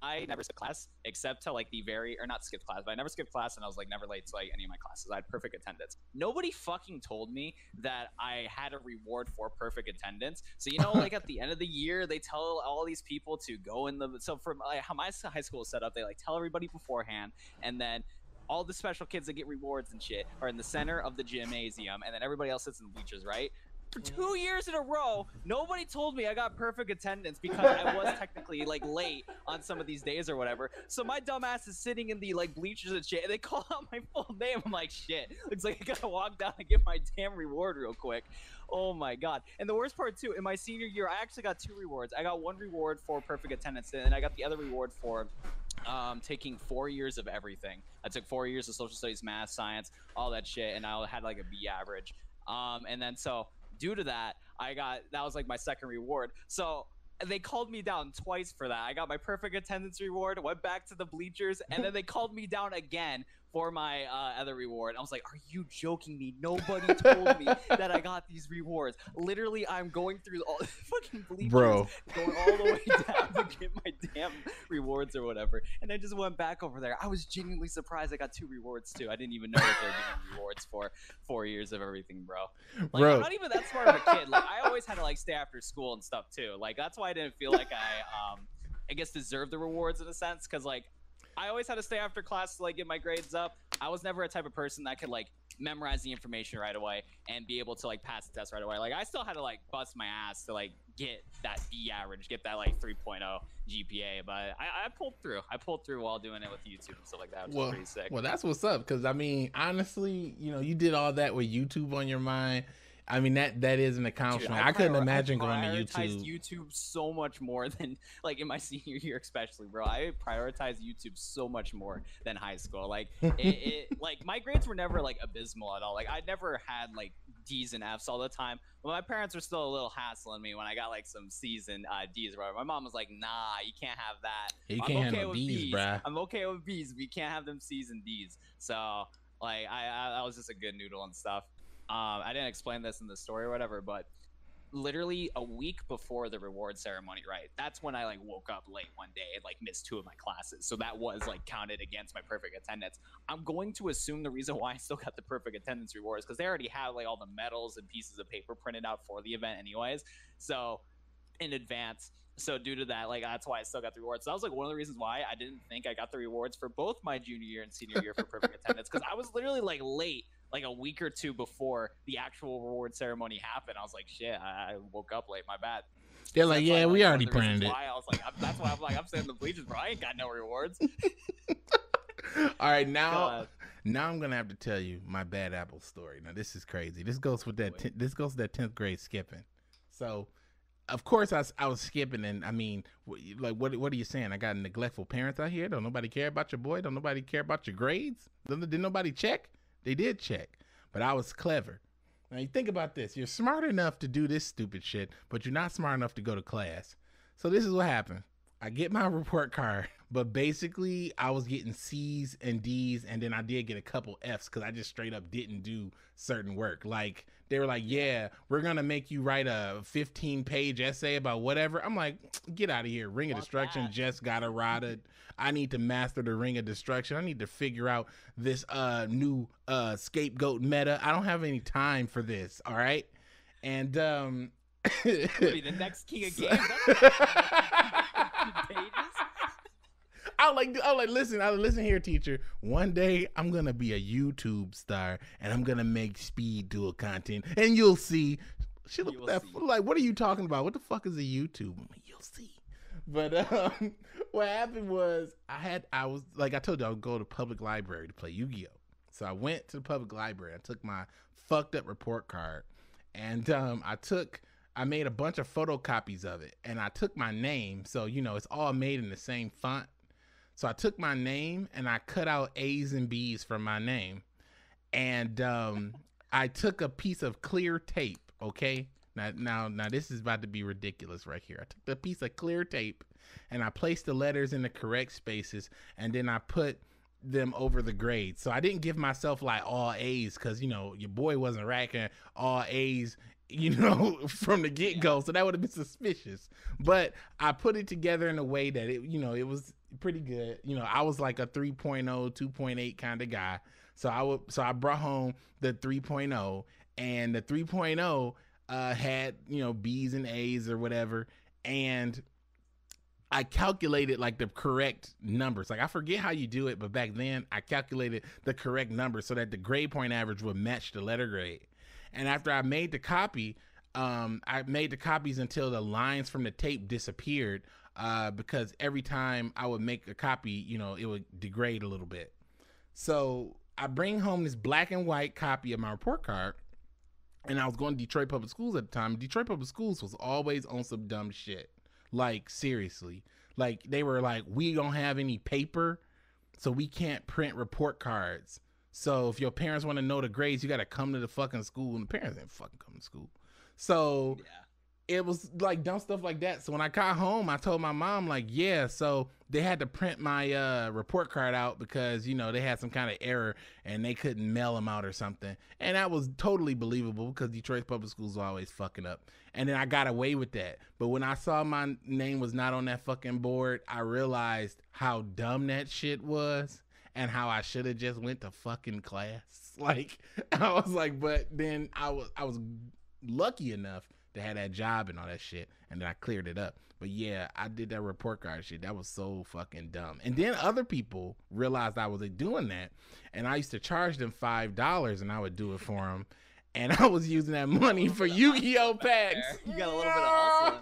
I never skipped class except to like the very, or not skipped class, but I never skipped class and I was like never late to like any of my classes. I had perfect attendance. Nobody fucking told me that I had a reward for perfect attendance. So, you know, like at the end of the year, they tell all these people to go in the, so from like, how my high school is set up, they like tell everybody beforehand, and then all the special kids that get rewards and shit are in the center of the gymnasium, and then everybody else sits in the bleachers, right? for two years in a row, nobody told me I got perfect attendance because I was technically like late on some of these days or whatever. So my dumb ass is sitting in the like bleachers and shit, and they call out my full name. I'm like, shit, looks like I gotta walk down and get my damn reward real quick. Oh my god. And the worst part too, in my senior year, I actually got two rewards. I got one reward for perfect attendance, and I got the other reward for um taking four years of everything. I took four years of social studies, math, science, all that shit, and I had like a B average. Um and then so due to that, I got, that was like my second reward. So they called me down twice for that. I got my perfect attendance reward, went back to the bleachers, and then they called me down again for my uh, other reward. I was like, are you joking me? Nobody told me that I got these rewards. Literally, I'm going through all the fucking bleachers, bro, going all the way down to get my damn rewards or whatever. And I just went back over there. I was genuinely surprised I got two rewards, too. I didn't even know that they were giving rewards for four years of everything, bro. Like, bro. I'm not even that smart of a kid. Like, I always had to, like, stay after school and stuff, too. Like, that's why I didn't feel like I, um, I guess, deserved the rewards in a sense, because, like, I always had to stay after class to like get my grades up. I was never a type of person that could like memorize the information right away and be able to like pass the test right away. Like I still had to like bust my ass to like get that B average, get that like three point oh G P A. But I, I pulled through. I pulled through while doing it with YouTube and stuff like that, which well, was pretty sick. Well, that's what's up. Because I mean, honestly, you know, you did all that with YouTube on your mind. I mean, that that is an accomplishment. Dude, I, I couldn't imagine I going to YouTube. I prioritized YouTube so much more than, like, in my senior year especially, bro. I prioritized YouTube so much more than high school. Like, it, it, like my grades were never, like, abysmal at all. Like, I never had, like, D's and F's all the time. But my parents were still a little hassling me when I got, like, some C's and uh, D's. Bro. My mom was like, nah, you can't have that. You can't have okay no B's, B's, bruh. I'm okay with B's, but you can't have them C's and D's. So, like, I, I, I was just a good noodle and stuff. Um, I didn't explain this in the story or whatever, but literally a week before the reward ceremony, right? That's when I like woke up late one day and like missed two of my classes. So that was like counted against my perfect attendance. I'm going to assume the reason why I still got the perfect attendance rewards because they already had like all the medals and pieces of paper printed out for the event anyways. So in advance. So due to that, like that's why I still got the rewards. So that was like one of the reasons why I didn't think I got the rewards for both my junior year and senior year for perfect attendance, because I was literally like late like a week or two before the actual reward ceremony happened. I was like, shit, I woke up late. My bad. They're so like, yeah, like, we already printed it. Why. I was like, I'm, that's why I'm like, I'm sitting in the bleachers, bro. I ain't got no rewards. All right, now, uh, now I'm gonna have to tell you my bad apple story. Now this is crazy. This goes with that. T this goes to that tenth grade skipping. So. Of course, I, I was skipping, and I mean, like, what what are you saying? I got neglectful parents out here. Don't nobody care about your boy. Don't nobody care about your grades. Did nobody check? They did check, but I was clever. Now, you think about this. You're smart enough to do this stupid shit, but you're not smart enough to go to class. So this is what happened. I get my report card, but basically, I was getting C's and D's, and then I did get a couple F's because I just straight up didn't do certain work. Like, they were like, yeah, we're going to make you write a fifteen page essay about whatever. I'm like, get out of here. Ring of Destruction that. Just got eroded. I need to master the Ring of Destruction. I need to figure out this uh, new uh, Scapegoat meta. I don't have any time for this, all right? And um, be the next king of games. I like, I like, listen, I listen here, teacher. One day I'm gonna be a YouTube star and I'm gonna make speed dual content, and you'll see. She looked that see. Like, what are you talking about? What the fuck is a YouTube? I'm like, you'll see. But um, what happened was I had, I was like, I told you I would go to public library to play Yu-Gi-Oh. So I went to the public library. I took my fucked up report card, and um, I took. I made a bunch of photocopies of it, and I took my name. So, you know, it's all made in the same font. So I took my name and I cut out A's and B's from my name. And um, I took a piece of clear tape. Okay. Now, now, now this is about to be ridiculous right here. I took the piece of clear tape and I placed the letters in the correct spaces, and then I put them over the grades. So I didn't give myself like all A's, cause you know, your boy wasn't racking all A's, you know, from the get go. So that would have been suspicious, but I put it together in a way that it, you know, it was pretty good. You know, I was like a three point oh, two point eight kind of guy. So I would, so I brought home the three point oh, and the three point oh, uh, had, you know, B's and A's or whatever. And I calculated like the correct numbers. Like I forget how you do it, but back then I calculated the correct numbers so that the grade point average would match the letter grade. And after I made the copy, Um, I made the copies until the lines from the tape disappeared, uh, because every time I would make a copy, you know, it would degrade a little bit. So I bring home this black and white copy of my report card, and I was going to Detroit Public Schools at the time. Detroit Public Schools was always on some dumb shit. Like, seriously. Like, they were like, we don't have any paper, so we can't print report cards. So if your parents want to know the grades, you got to come to the fucking school. And the parents didn't fucking come to school. So yeah. It was like dumb stuff like that. So when I got home, I told my mom, like, yeah, so they had to print my uh, report card out because, you know, they had some kind of error and they couldn't mail them out or something. And that was totally believable because Detroit Public Schools were always fucking up. And then I got away with that. But when I saw my name was not on that fucking board, I realized how dumb that shit was. And how I should have just went to fucking class. Like, I was like, but then I was I was lucky enough to have that job and all that shit. And then I cleared it up. But yeah, I did that report card shit. That was so fucking dumb. And then other people realized I was doing that. And I used to charge them five dollars and I would do it for them. And I was using that money for Yu-Gi-Oh packs. You got a little bit of hustle.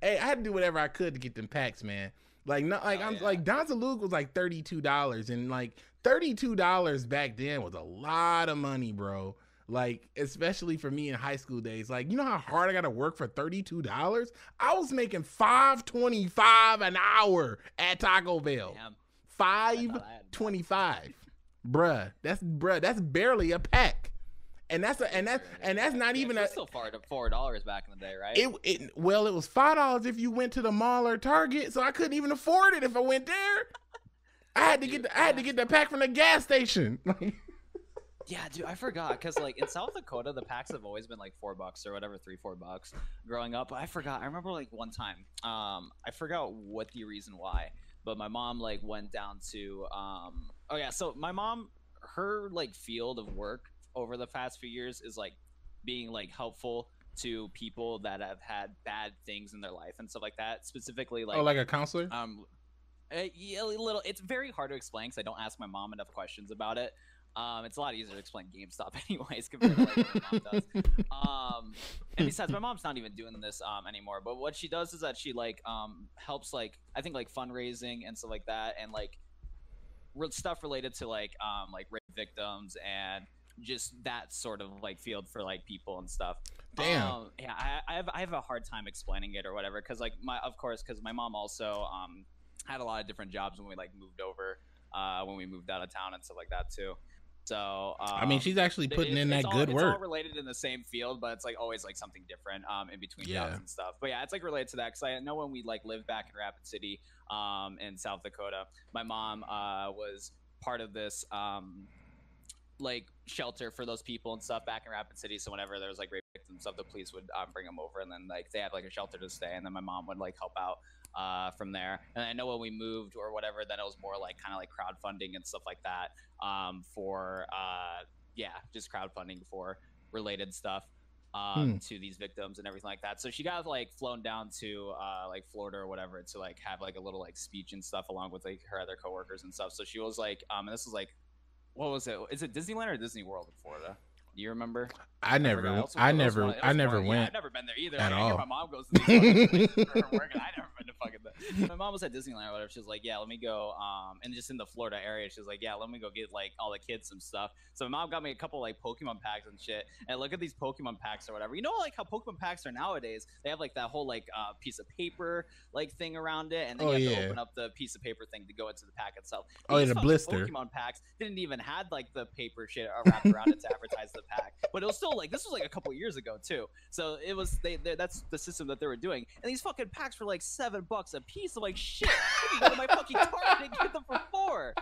Hey, I had to do whatever I could to get them packs, man. Like, no, like, oh, I'm yeah. like, Don's and Luke was like thirty-two dollars, and like thirty-two dollars back then was a lot of money, bro. Like, especially for me in high school days, like, you know how hard I got to work for thirty-two dollars? I was making five twenty-five an hour at Taco Bell. five twenty-five. Bruh, that's bruh, that's barely a pack. And that's a, and that's and that's not yeah, even a, still far to four dollars back in the day, right? It, it well, it was five dollars if you went to the mall or Target, so I couldn't even afford it if I went there. I had to dude, get the, I had to get the pack from the gas station. Yeah, dude, I forgot because like in South Dakota, the packs have always been like four bucks or whatever, three four bucks. Growing up, I forgot. I remember like one time, um, I forgot what the reason why, but my mom like went down to, um, oh yeah, so my mom, her like field of work over the past few years is like being like helpful to people that have had bad things in their life and stuff like that, specifically like, oh, like a counselor. Um a, a little, it's very hard to explain because I don't ask my mom enough questions about it. Um it's a lot easier to explain GameStop anyways compared to like what my mom does. Um and besides, my mom's not even doing this um anymore, but what she does is that she like um helps like I think like fundraising and stuff like that, and like stuff related to like um like rape victims and just that sort of like field for like people and stuff. Damn. Um, yeah, I, I have I have a hard time explaining it or whatever because like my of course because my mom also um had a lot of different jobs when we like moved over uh when we moved out of town and stuff like that too. So um, I mean, she's actually putting it, in that all, good it's work. It's all related in the same field, but it's like always like something different um in between yeah. jobs and stuff. But yeah, it's like related to that because I know when we like lived back in Rapid City um in South Dakota, my mom uh was part of this um. like shelter for those people and stuff back in Rapid City. So whenever there was like rape victims, stuff, the police would um, bring them over, and then like they had like a shelter to stay, and then my mom would like help out uh from there. And I know when we moved or whatever, then it was more like kind of like crowdfunding and stuff like that um for uh yeah just crowdfunding for related stuff um hmm. to these victims and everything like that. So she got like flown down to uh like Florida or whatever to like have like a little like speech and stuff along with like her other coworkers and stuff. So she was like um and this was like, what was it? Is it Disneyland or Disney World in Florida? Do you remember? I, I never, I, I never, one, I never one, went. Yeah, I've never been there either. At like, all. I my mom goes to these places for her work, and I never been to fucking that. My mom was at Disneyland or whatever. She was like, yeah, let me go. Um, and just in the Florida area, she was like, yeah, let me go get like all the kids some stuff. So my mom got me a couple like Pokemon packs and shit. And look at these Pokemon packs or whatever. You know, like how Pokemon packs are nowadays. They have like that whole like uh, piece of paper like thing around it, and then oh, you have yeah. to open up the piece of paper thing to go into the pack itself. And oh, yeah, the blister. Pokemon packs didn't even had like the paper shit wrapped around it to advertise the pack, but it was still like, this was like a couple years ago too. So it was they, they that's the system that they were doing, and these fucking packs were like seven bucks a piece. I'm like, shit, I can go to my fucking Target and get them for four.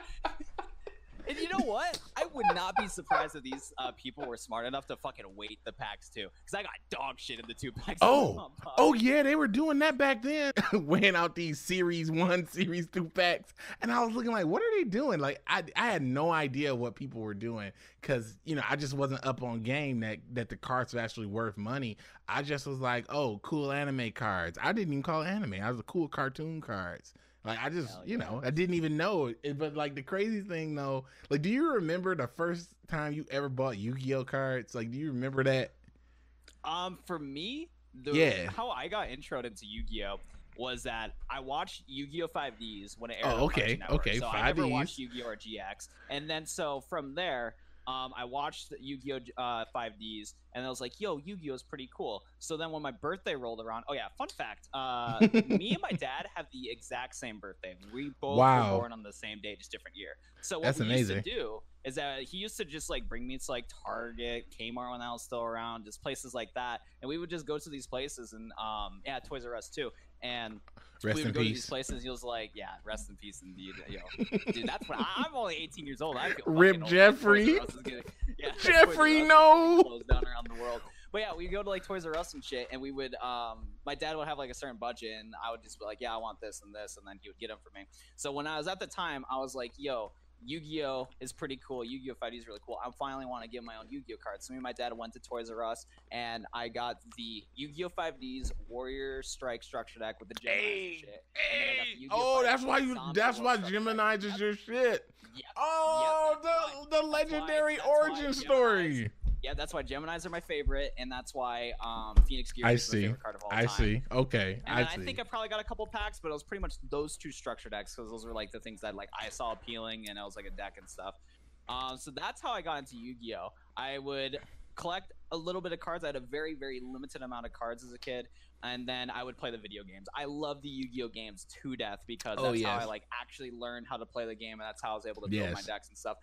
And you know what? I would not be surprised if these uh, people were smart enough to fucking wait the packs too, because I got dog shit in the two packs. Oh, oh yeah, they were doing that back then, weighing out these series one, series two packs, and I was looking like, what are they doing? Like, I I had no idea what people were doing, because you know I just wasn't up on game that that the cards were actually worth money. I just was like, oh, cool anime cards. I didn't even call it anime. I was like, cool cartoon cards. Like, I just, you know, I didn't even know it. But, like, the crazy thing, though, like, do you remember the first time you ever bought Yu-Gi-Oh cards? Like, do you remember that? Um, for me, the yeah. how I got introed into Yu-Gi-Oh! Was that I watched Yu-Gi-Oh! five Ds when it aired. Oh, okay, on okay. So five Ds. I never watched Yu-Gi-Oh! or G X, and then so from there, um, I watched Yu-Gi-Oh! Uh, five Ds, and I was like, "Yo, Yu-Gi-Oh! is pretty cool." So then when my birthday rolled around, oh yeah, fun fact: uh, me and my dad have the exact same birthday. We both wow. were born on the same day, just different year. So what That's we amazing. used to do is that he used to just like bring me to like Target, Kmart when I was still around, just places like that, and we would just go to these places, and um, yeah, Toys R Us too. And rest we would go peace. to these places. And he was like, "Yeah, rest in peace, indeed." Yo, dude, that's what I'm only eighteen years old. I feel Rip old. Jeffrey. Getting, yeah, Jeffrey, no. Closed down around the world. But yeah, we go to like Toys R Us and shit, and we would. Um, my dad would have like a certain budget, and I would just be like, "Yeah, I want this and this," and then he would get them for me. So when I was at the time, I was like, "Yo, Yu-Gi-Oh! is pretty cool. Yu-Gi-Oh! five D is really cool. I finally want to get my own Yu-Gi-Oh! cards." So me and my dad went to Toys R Us, and I got the Yu-Gi-Oh! five D's Warrior Strike structure deck with the Gemini hey, and shit. Hey, and oh, that's why you. That's why Gemini is your shit. Yep, oh, yep, the, the legendary why, origin story. Yeah, that's why Geminis are my favorite, and that's why um, Phoenix Gears I is see. my favorite card of all I time. I see. Okay. And I, then see. I think I probably got a couple packs, but it was pretty much those two structure decks because those were like the things that like I saw appealing, and I was like a deck and stuff. Um, so that's how I got into Yu-Gi-Oh. I would collect a little bit of cards. I had a very, very limited amount of cards as a kid, and then I would play the video games. I love the Yu-Gi-Oh games to death because that's oh, yes. how I like actually learned how to play the game, and that's how I was able to build yes. my decks and stuff.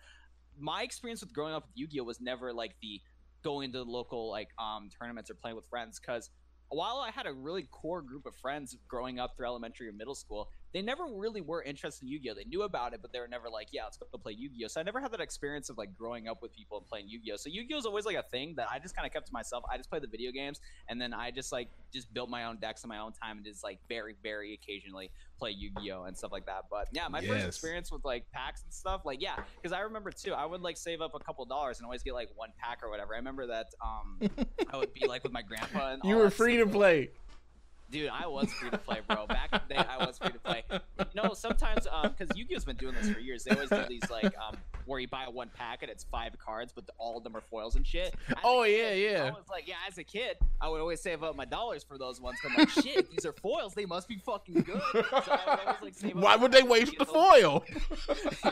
My experience with growing up with Yu-Gi-Oh was never like the going to the local like um tournaments or playing with friends, because while I had a really core group of friends growing up through elementary or middle school, they never really were interested in Yu-Gi-Oh. They knew about it, but they were never like, yeah, let's go play Yu-Gi-Oh. So I never had that experience of like growing up with people and playing Yu-Gi-Oh. So Yu-Gi-Oh is always like a thing that I just kind of kept to myself. I just played the video games, and then I just like just built my own decks in my own time and just like very, very occasionally play Yu-Gi-Oh and stuff like that. But yeah, my yes. first experience with like packs and stuff, like yeah, because I remember too, I would like save up a couple dollars and always get like one pack or whatever. I remember that um, I would be like with my grandpa. And you all were free to play. Dude, I was free to play, bro. Back in the day, I was free to play. You know, sometimes, because um, Yu-Gi-Oh's been doing this for years, they always do these, like, um, where you buy one pack and it's five cards, but all of them are foils and shit. As oh, yeah, kid, yeah. I was like, yeah, as a kid, I would always save up my dollars for those ones. I'm like, shit, these are foils. They must be fucking good. So I would always, like, save up Why would they waste the foil?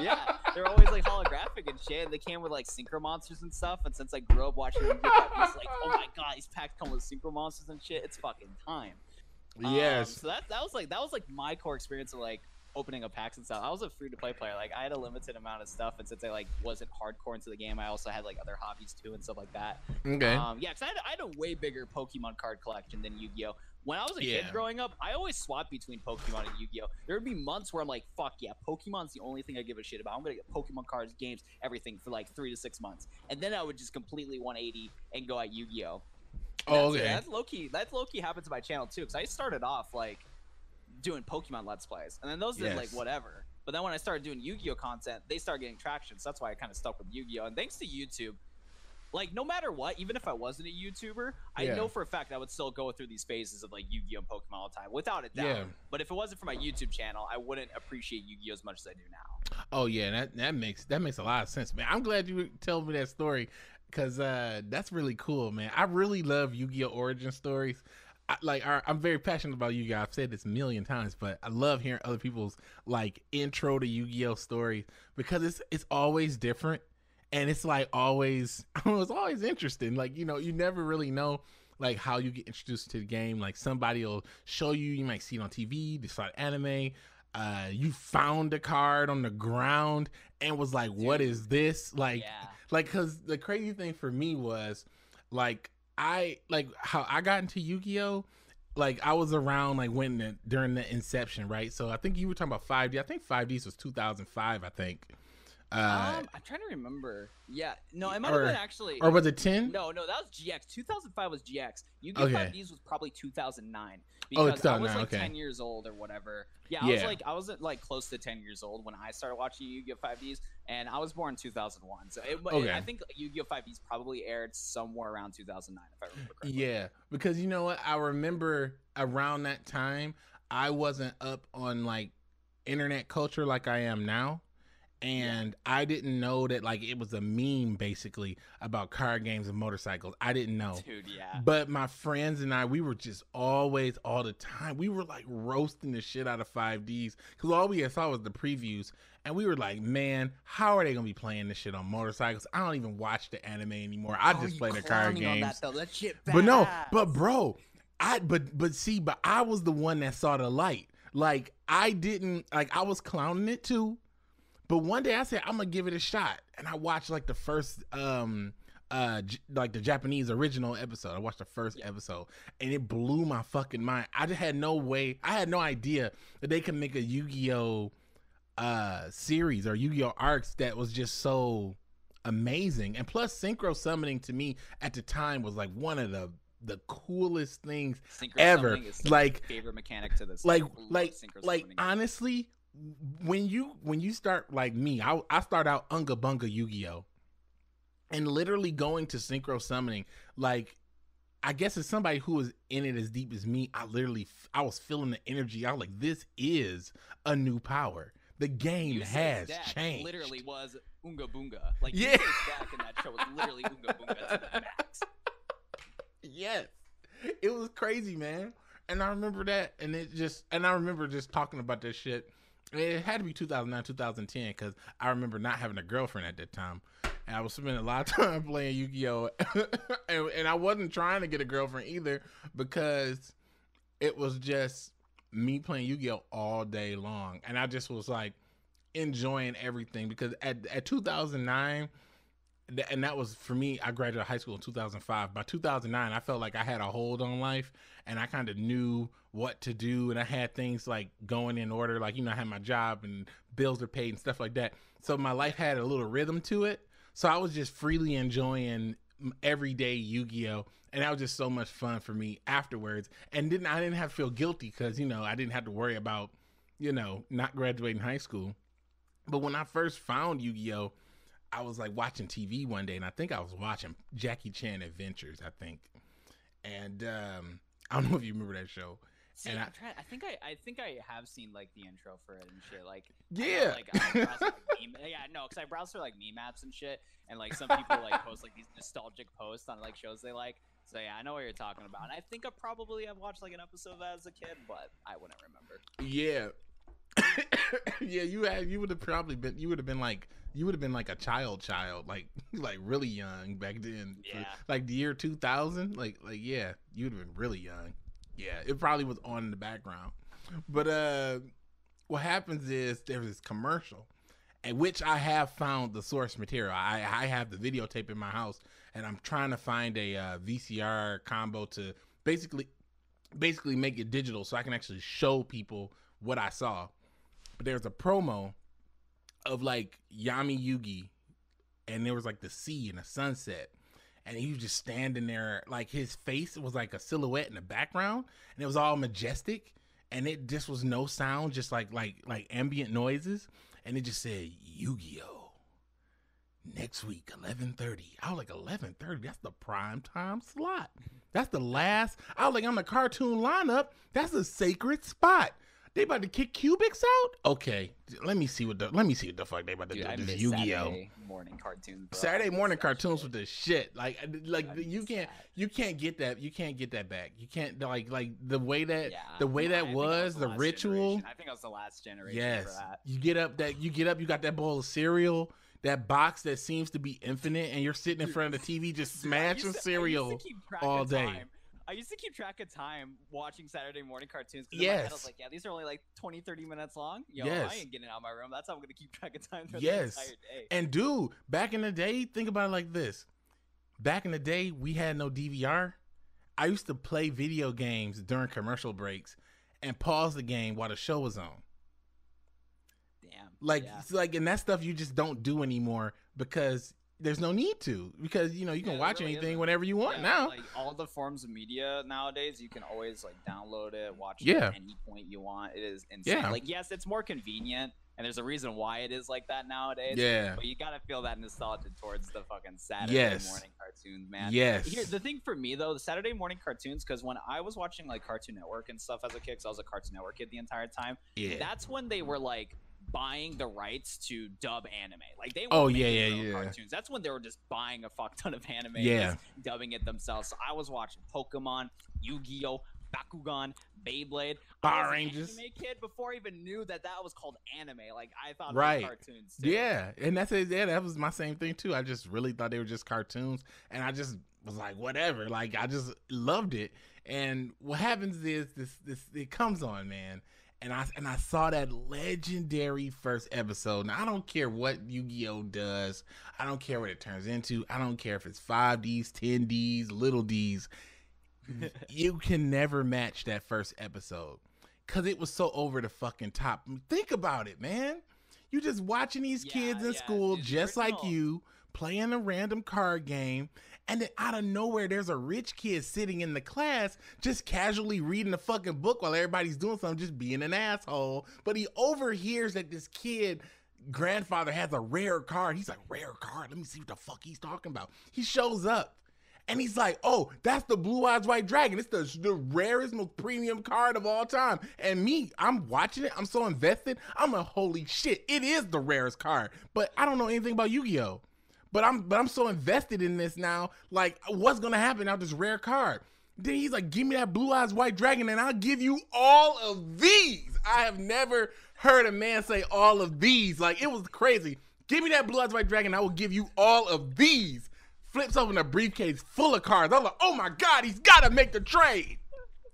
Yeah, they're always, like, holographic and shit. And they came with, like, Synchro monsters and stuff. And since I grew up watching them, it's like, oh, my God, these packs come with Synchro monsters and shit. It's fucking time. Yes. Um, so that that was like that was like my core experience of like opening up packs and stuff. I was a free to play player. Like I had a limited amount of stuff, and since I like wasn't hardcore into the game, I also had like other hobbies too and stuff like that. Okay. Um, yeah, because I had, I had a way bigger Pokemon card collection than Yu-Gi-Oh. When I was a yeah. kid growing up, I always swapped between Pokemon and Yu-Gi-Oh. There would be months where I'm like, fuck yeah, Pokemon's the only thing I give a shit about. I'm going to get Pokemon cards, games, everything for like three to six months. And then I would just completely one eighty and go at Yu-Gi-Oh. And oh, that's, okay. That's low key. That's low key happened to my channel too, because I started off like doing Pokemon Let's Plays, and then those yes. did like whatever. But then when I started doing Yu-Gi-Oh content, they started getting traction. So that's why I kind of stuck with Yu-Gi-Oh. And thanks to YouTube, like no matter what, even if I wasn't a YouTuber, I yeah. know for a fact I would still go through these phases of like Yu-Gi-Oh and Pokemon all the time, without a doubt. Yeah. But if it wasn't for my YouTube channel, I wouldn't appreciate Yu-Gi-Oh as much as I do now. Oh yeah, that that makes that makes a lot of sense, man. I'm glad you told me that story. Cause uh, that's really cool, man. I really love Yu-Gi-Oh! Origin stories. I, like, I, I'm very passionate about Yu-Gi-Oh! I've said this a million times, but I love hearing other people's like intro to Yu-Gi-Oh! Stories because it's it's always different, and it's like always I mean, it's always interesting. Like you know, you never really know like how you get introduced to the game. Like somebody will show you. You might see it on T V. They saw anime. Uh, you found a card on the ground and was like, "What is this?" Like. Yeah. Like, cause the crazy thing for me was, like, I like how I got into Yu-Gi-Oh. Like, I was around like when the, during the inception, right? So I think you were talking about five D. I think five D's was two thousand five. I think. Uh, um, I'm trying to remember. Yeah, no, it might or, have been actually. Or was it ten? No, no, that was G X. two thousand five was G X. Yu-Gi-Oh okay. five D's was probably two thousand nine. Because oh, it's I was like okay. ten years old or whatever. Yeah, I yeah. was like I was like close to ten years old when I started watching Yu-Gi-Oh! five D's, and I was born in two thousand one. So it, okay. it, I think Yu-Gi-Oh! five D's probably aired somewhere around two thousand nine, if I remember correctly. Yeah, because you know what? I remember around that time, I wasn't up on like internet culture like I am now. And I didn't know that, like, it was a meme, basically, about card games and motorcycles. I didn't know. Dude, yeah. But my friends and I, we were just always, all the time, we were, like, roasting the shit out of five Ds. Because all we had saw was the previews. And we were like, man, how are they going to be playing this shit on motorcycles? I don't even watch the anime anymore. I just oh, play the card games. On that, though. That shit bad. But no, but, bro, I but but see, but I was the one that saw the light. Like, I didn't, like, I was clowning it, too. But one day I said, I'm going to give it a shot. And I watched like the first, um, uh, j- like the Japanese original episode. I watched the first yeah. episode and it blew my fucking mind. I just had no way. I had no idea that they could make a Yu-Gi-Oh uh, series or Yu-Gi-Oh arcs that was just so amazing. And plus Synchro summoning to me at the time was like one of the the coolest things synchro ever. Is like favorite mechanic to this. Like, like, like honestly, when you when you start like me, I I start out Unga Bunga Yu-Gi-Oh, and literally going to Synchro Summoning. Like, I guess as somebody who was in it as deep as me, I literally I was feeling the energy. I was like, this is a new power. The game you has changed. Literally was Unga Bunga. Like yeah, back in that show was literally Unga Bunga to the max. Yes, it was crazy, man. And I remember that, and it just and I remember just talking about this shit. It had to be two thousand nine, two thousand ten, because I remember not having a girlfriend at that time. And I was spending a lot of time playing Yu-Gi-Oh! and, and I wasn't trying to get a girlfriend either, because it was just me playing Yu-Gi-Oh! All day long. And I just was, like, enjoying everything. Because at, at two thousand nine, th- and that was, for me, I graduated high school in two thousand five. By two thousand nine, I felt like I had a hold on life, and I kind of knew what to do, and I had things like going in order, like, you know, I had my job and bills are paid and stuff like that. So my life had a little rhythm to it. So I was just freely enjoying everyday Yu-Gi-Oh, and that was just so much fun for me afterwards. And didn't I didn't have to feel guilty, because, you know, I didn't have to worry about, you know, not graduating high school. But when I first found Yu-Gi-Oh, I was like watching T V one day, and I think I was watching Jackie Chan Adventures, I think. And um, I don't know if you remember that show. See, and I, trying, I think I, I think I have seen like the intro for it and shit. Like yeah, I got, like, I browse, like, meme, yeah, no, because I browse for like meme apps and shit, and like some people like post like these nostalgic posts on like shows they like. So yeah, I know what you're talking about. And I think I probably have watched like an episode of that as a kid, but I wouldn't remember. Yeah, yeah, you had, you would have probably been you would have been like you would have been like a child child like like really young back then. Yeah, like the year two thousand. Like like yeah, you would have been really young. Yeah, it probably was on in the background. But uh, what happens is there's this commercial, at which I have found the source material. I, I have the videotape in my house, and I'm trying to find a uh, V C R combo to basically basically make it digital so I can actually show people what I saw. But there's a promo of, like, Yami Yugi, and there was, like, the sea and a sunset. And he was just standing there, like his face was like a silhouette in the background, and it was all majestic, and it just was no sound, just like like like ambient noises, and it just said Yu-Gi-Oh! Next week, eleven thirty. I was like, eleven thirty? That's the prime time slot. That's the last. I was like, on the cartoon lineup, that's a sacred spot. They about to kick Cubics out? Okay, let me see what the let me see what the fuck they about to Dude, do. This Yu-Gi-Oh! Saturday morning cartoons. Bro. Saturday morning cartoons shit. With this shit. Like like Dude, you can't sad. you can't get that you can't get that back. You can't like like the way that yeah, the way that I was, was the, the ritual. Generation. I think I was the last generation. Yes, for that. you get up that you get up. You got that bowl of cereal. That box that seems to be infinite, and you're sitting in Dude. front of the T V just smashing cereal all day. Time. I used to keep track of time watching Saturday morning cartoons. Cause yes. In my head, I was like, yeah, these are only like twenty, thirty minutes long. Yo, yes. I ain't getting out of my room. That's how I'm going to keep track of time. Yes. The entire day. And dude, back in the day, think about it like this. Back in the day, we had no D V R. I used to play video games during commercial breaks and pause the game while the show was on. Damn. Like, yeah. like, and that stuff you just don't do anymore because there's no need to, because you know you can yeah, watch really anything isn't. whenever you want yeah, now. Like all the forms of media nowadays, you can always like download it, watch yeah. it at any point you want. It is insane. Yeah. Like yes, it's more convenient, and there's a reason why it is like that nowadays. Yeah. But you gotta feel that nostalgia towards the fucking Saturday yes. morning cartoons, man. Yes. Here, the thing for me though, the Saturday morning cartoons, because when I was watching like Cartoon Network and stuff as a kid, because I was a Cartoon Network kid the entire time. Yeah. That's when they were like buying the rights to dub anime. Like they oh yeah yeah yeah cartoons. That's when they were just buying a fuck ton of anime, yeah, and dubbing it themselves. So I was watching Pokemon, Yu-Gi-Oh, Bakugan, Beyblade. Power Rangers. Anime kid before I even knew that that was called anime. Like I thought, right, they were cartoons too. Yeah, and that's it. Yeah, that was my same thing too. I just really thought they were just cartoons, and I just was like, whatever. Like I just loved it. And what happens is this this it comes on, man. And I and I saw that legendary first episode. Now I don't care what Yu-Gi-Oh does. I don't care what it turns into. I don't care if it's five Ds, ten Ds, little Ds. You can never match that first episode because it was so over the fucking top. Think about it, man. You just watching these yeah, kids in yeah, school, dude, just like cool. you, playing a random card game, and then out of nowhere, there's a rich kid sitting in the class just casually reading a fucking book while everybody's doing something, just being an asshole. But he overhears that this kid grandfather has a rare card. He's like, rare card? Let me see what the fuck he's talking about. He shows up, and he's like, oh, that's the Blue Eyes White Dragon. It's the, the rarest, most premium card of all time. And me, I'm watching it. I'm so invested. I'm like, holy shit, it is the rarest card. But I don't know anything about Yu-Gi-Oh! But I'm but I'm so invested in this now. Like, what's gonna happen out this rare card? Then he's like, give me that Blue Eyes White Dragon and I'll give you all of these. I have never heard a man say all of these. Like, it was crazy. Give me that Blue Eyes White Dragon, I will give you all of these. Flips open a briefcase full of cards. I'm like, oh my God, he's gotta make the trade.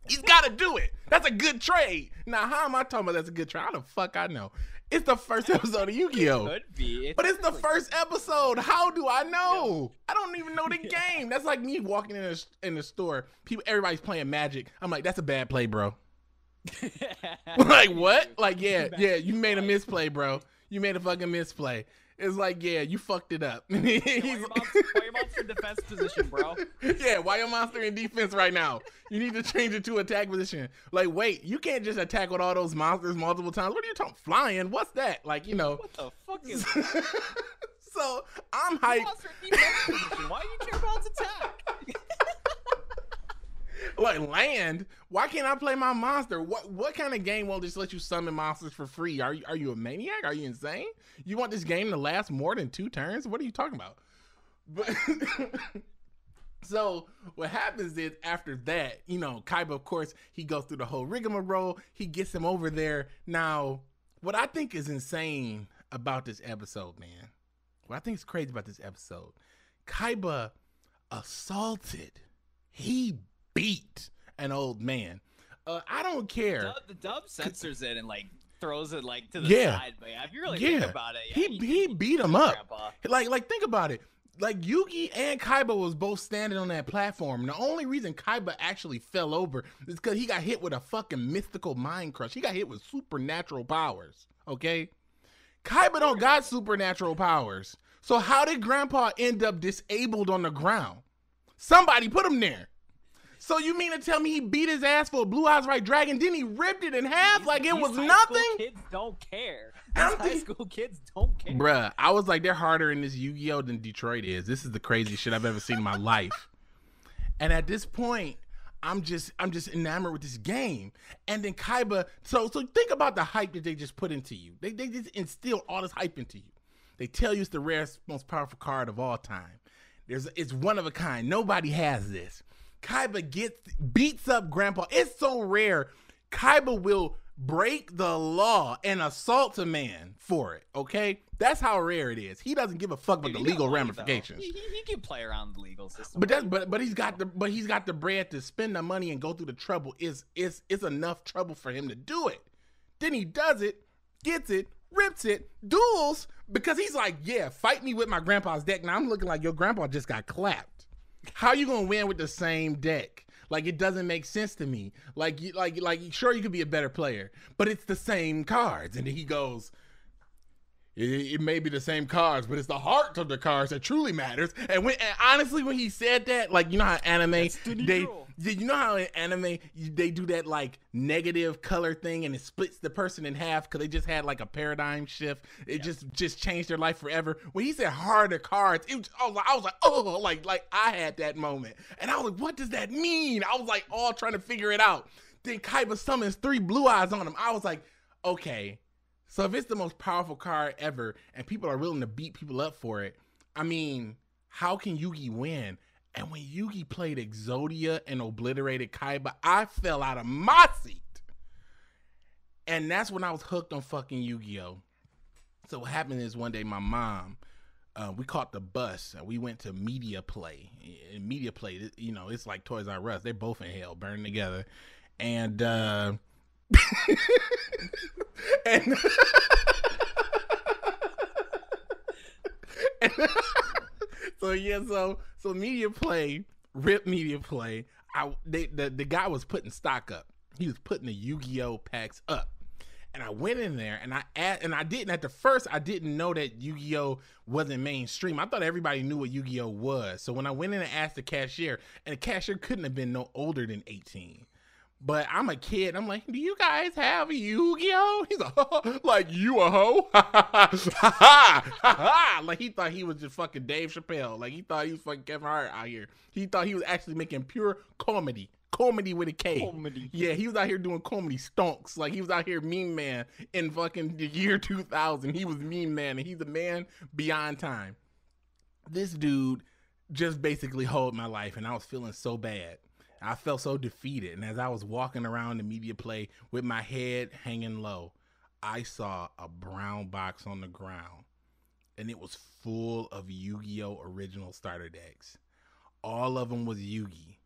He's gotta do it. That's a good trade. Now, how am I talking about that's a good trade? How the fuck I know? It's the first episode of Yu-Gi-Oh! It could be. It's but it's the like, first episode. How do I know? Yeah. I don't even know the yeah. game. That's like me walking in a, in the store. People, everybody's playing Magic. I'm like, that's a bad play, bro. Like, what? Like, yeah, yeah, you made a misplay, bro. You made a fucking misplay. It's like, yeah, you fucked it up. Yeah, why, your mom's, why your mom's in defense position, bro? Yeah, why your monster in defense right now? You need to change it to attack position. Like, wait, you can't just attack with all those monsters multiple times. What are you talking? Flying? What's that? Like, you know. What the fuck is that? So I'm hyped. Monster in defense position. Why are you care about attack? Like, land? Why can't I play my monster? What what kind of game won't just let you summon monsters for free? Are you, are you a maniac? Are you insane? You want this game to last more than two turns? What are you talking about? But so what happens is after that, you know, Kaiba, of course, he goes through the whole rigmarole. He gets him over there. Now, what I think is insane about this episode, man, what I think is crazy about this episode, Kaiba assaulted. He beat an old man. Uh, I don't care. Dub, the dub censors it and like throws it like to the yeah. side. But yeah, if you really yeah. think about it, yeah, he, he he beat him up. Grandpa. Like like think about it. Like Yugi and Kaiba was both standing on that platform. The only reason Kaiba actually fell over is because he got hit with a fucking mystical mind crush. He got hit with supernatural powers. Okay, Kaiba don't got supernatural powers. So how did Grandpa end up disabled on the ground? Somebody put him there. So you mean to tell me he beat his ass for a Blue Eyes White Dragon? Then he ripped it in half like it was nothing? Kids don't care. High school kids don't care. Bruh, I was like, they're harder in this Yu-Gi-Oh than Detroit is. This is the craziest shit I've ever seen in my life. And at this point, I'm just I'm just enamored with this game. And then Kaiba, so so think about the hype that they just put into you. They they just instill all this hype into you. They tell you it's the rarest, most powerful card of all time. There's it's one of a kind. Nobody has this. Kaiba gets beats up Grandpa. It's so rare. Kaiba will break the law and assault a man for it. Okay, that's how rare it is. He doesn't give a fuck about the legal ramifications. He, he, he can play around the legal system, but that's but but he's got the but he's got the bread to spend the money and go through the trouble. Is is is enough trouble for him to do it? Then he does it, gets it, rips it, duels because he's like, yeah, fight me with my grandpa's deck. Now I'm looking like your grandpa just got clapped. How you gonna win with the same deck? Like it doesn't make sense to me. Like you, like, like sure you could be a better player, but it's the same cards. And then he goes, it, it may be the same cards, but it's the heart of the cards that truly matters. And when, and honestly, when he said that, like you know how anime they, you know how in anime they do that like negative color thing, and it splits the person in half because they just had like a paradigm shift. It yeah. just just changed their life forever. When he said harder cards, it was, I was like, I was like, oh, like like I had that moment, and I was like, what does that mean? I was like, all trying to figure it out. Then Kaiba summons three blue eyes on him. I was like, okay, So if it's the most powerful card ever and people are willing to beat people up for it, I mean, how can Yugi win? And when Yugi played Exodia and obliterated Kaiba, I fell out of my seat. And that's when I was hooked on fucking Yu-Gi-Oh. So what happened is one day my mom, uh, we caught the bus and we went to Media Play. And Media Play, you know, it's like Toys R Us. They're both in hell, burning together. And, uh, and, and so yeah, so so Media Play, rip Media Play. I they, the the guy was putting stock up. He was putting the Yu-Gi-Oh packs up, and I went in there and I asked, and I didn't at the first I didn't know that Yu-Gi-Oh wasn't mainstream. I thought everybody knew what Yu-Gi-Oh was. So when I went in and asked the cashier, and the cashier couldn't have been no older than eighteen. But I'm a kid. I'm like, do you guys have a Yu-Gi-Oh? He's like, oh, like, you a hoe? Ha ha ha ha ha. Like, he thought he was just fucking Dave Chappelle. Like, he thought he was fucking Kevin Hart out here. He thought he was actually making pure comedy. Comedy with a K. Comedy. Yeah, he was out here doing comedy stonks. Like, he was out here Mean Man in fucking the year two thousand. He was Mean Man, and he's a man beyond time. This dude just basically hold my life, and I was feeling so bad. I felt so defeated, and as I was walking around the Media Play with my head hanging low, I saw a brown box on the ground, and it was full of Yu-Gi-Oh! Original starter decks. All of them was Yugi,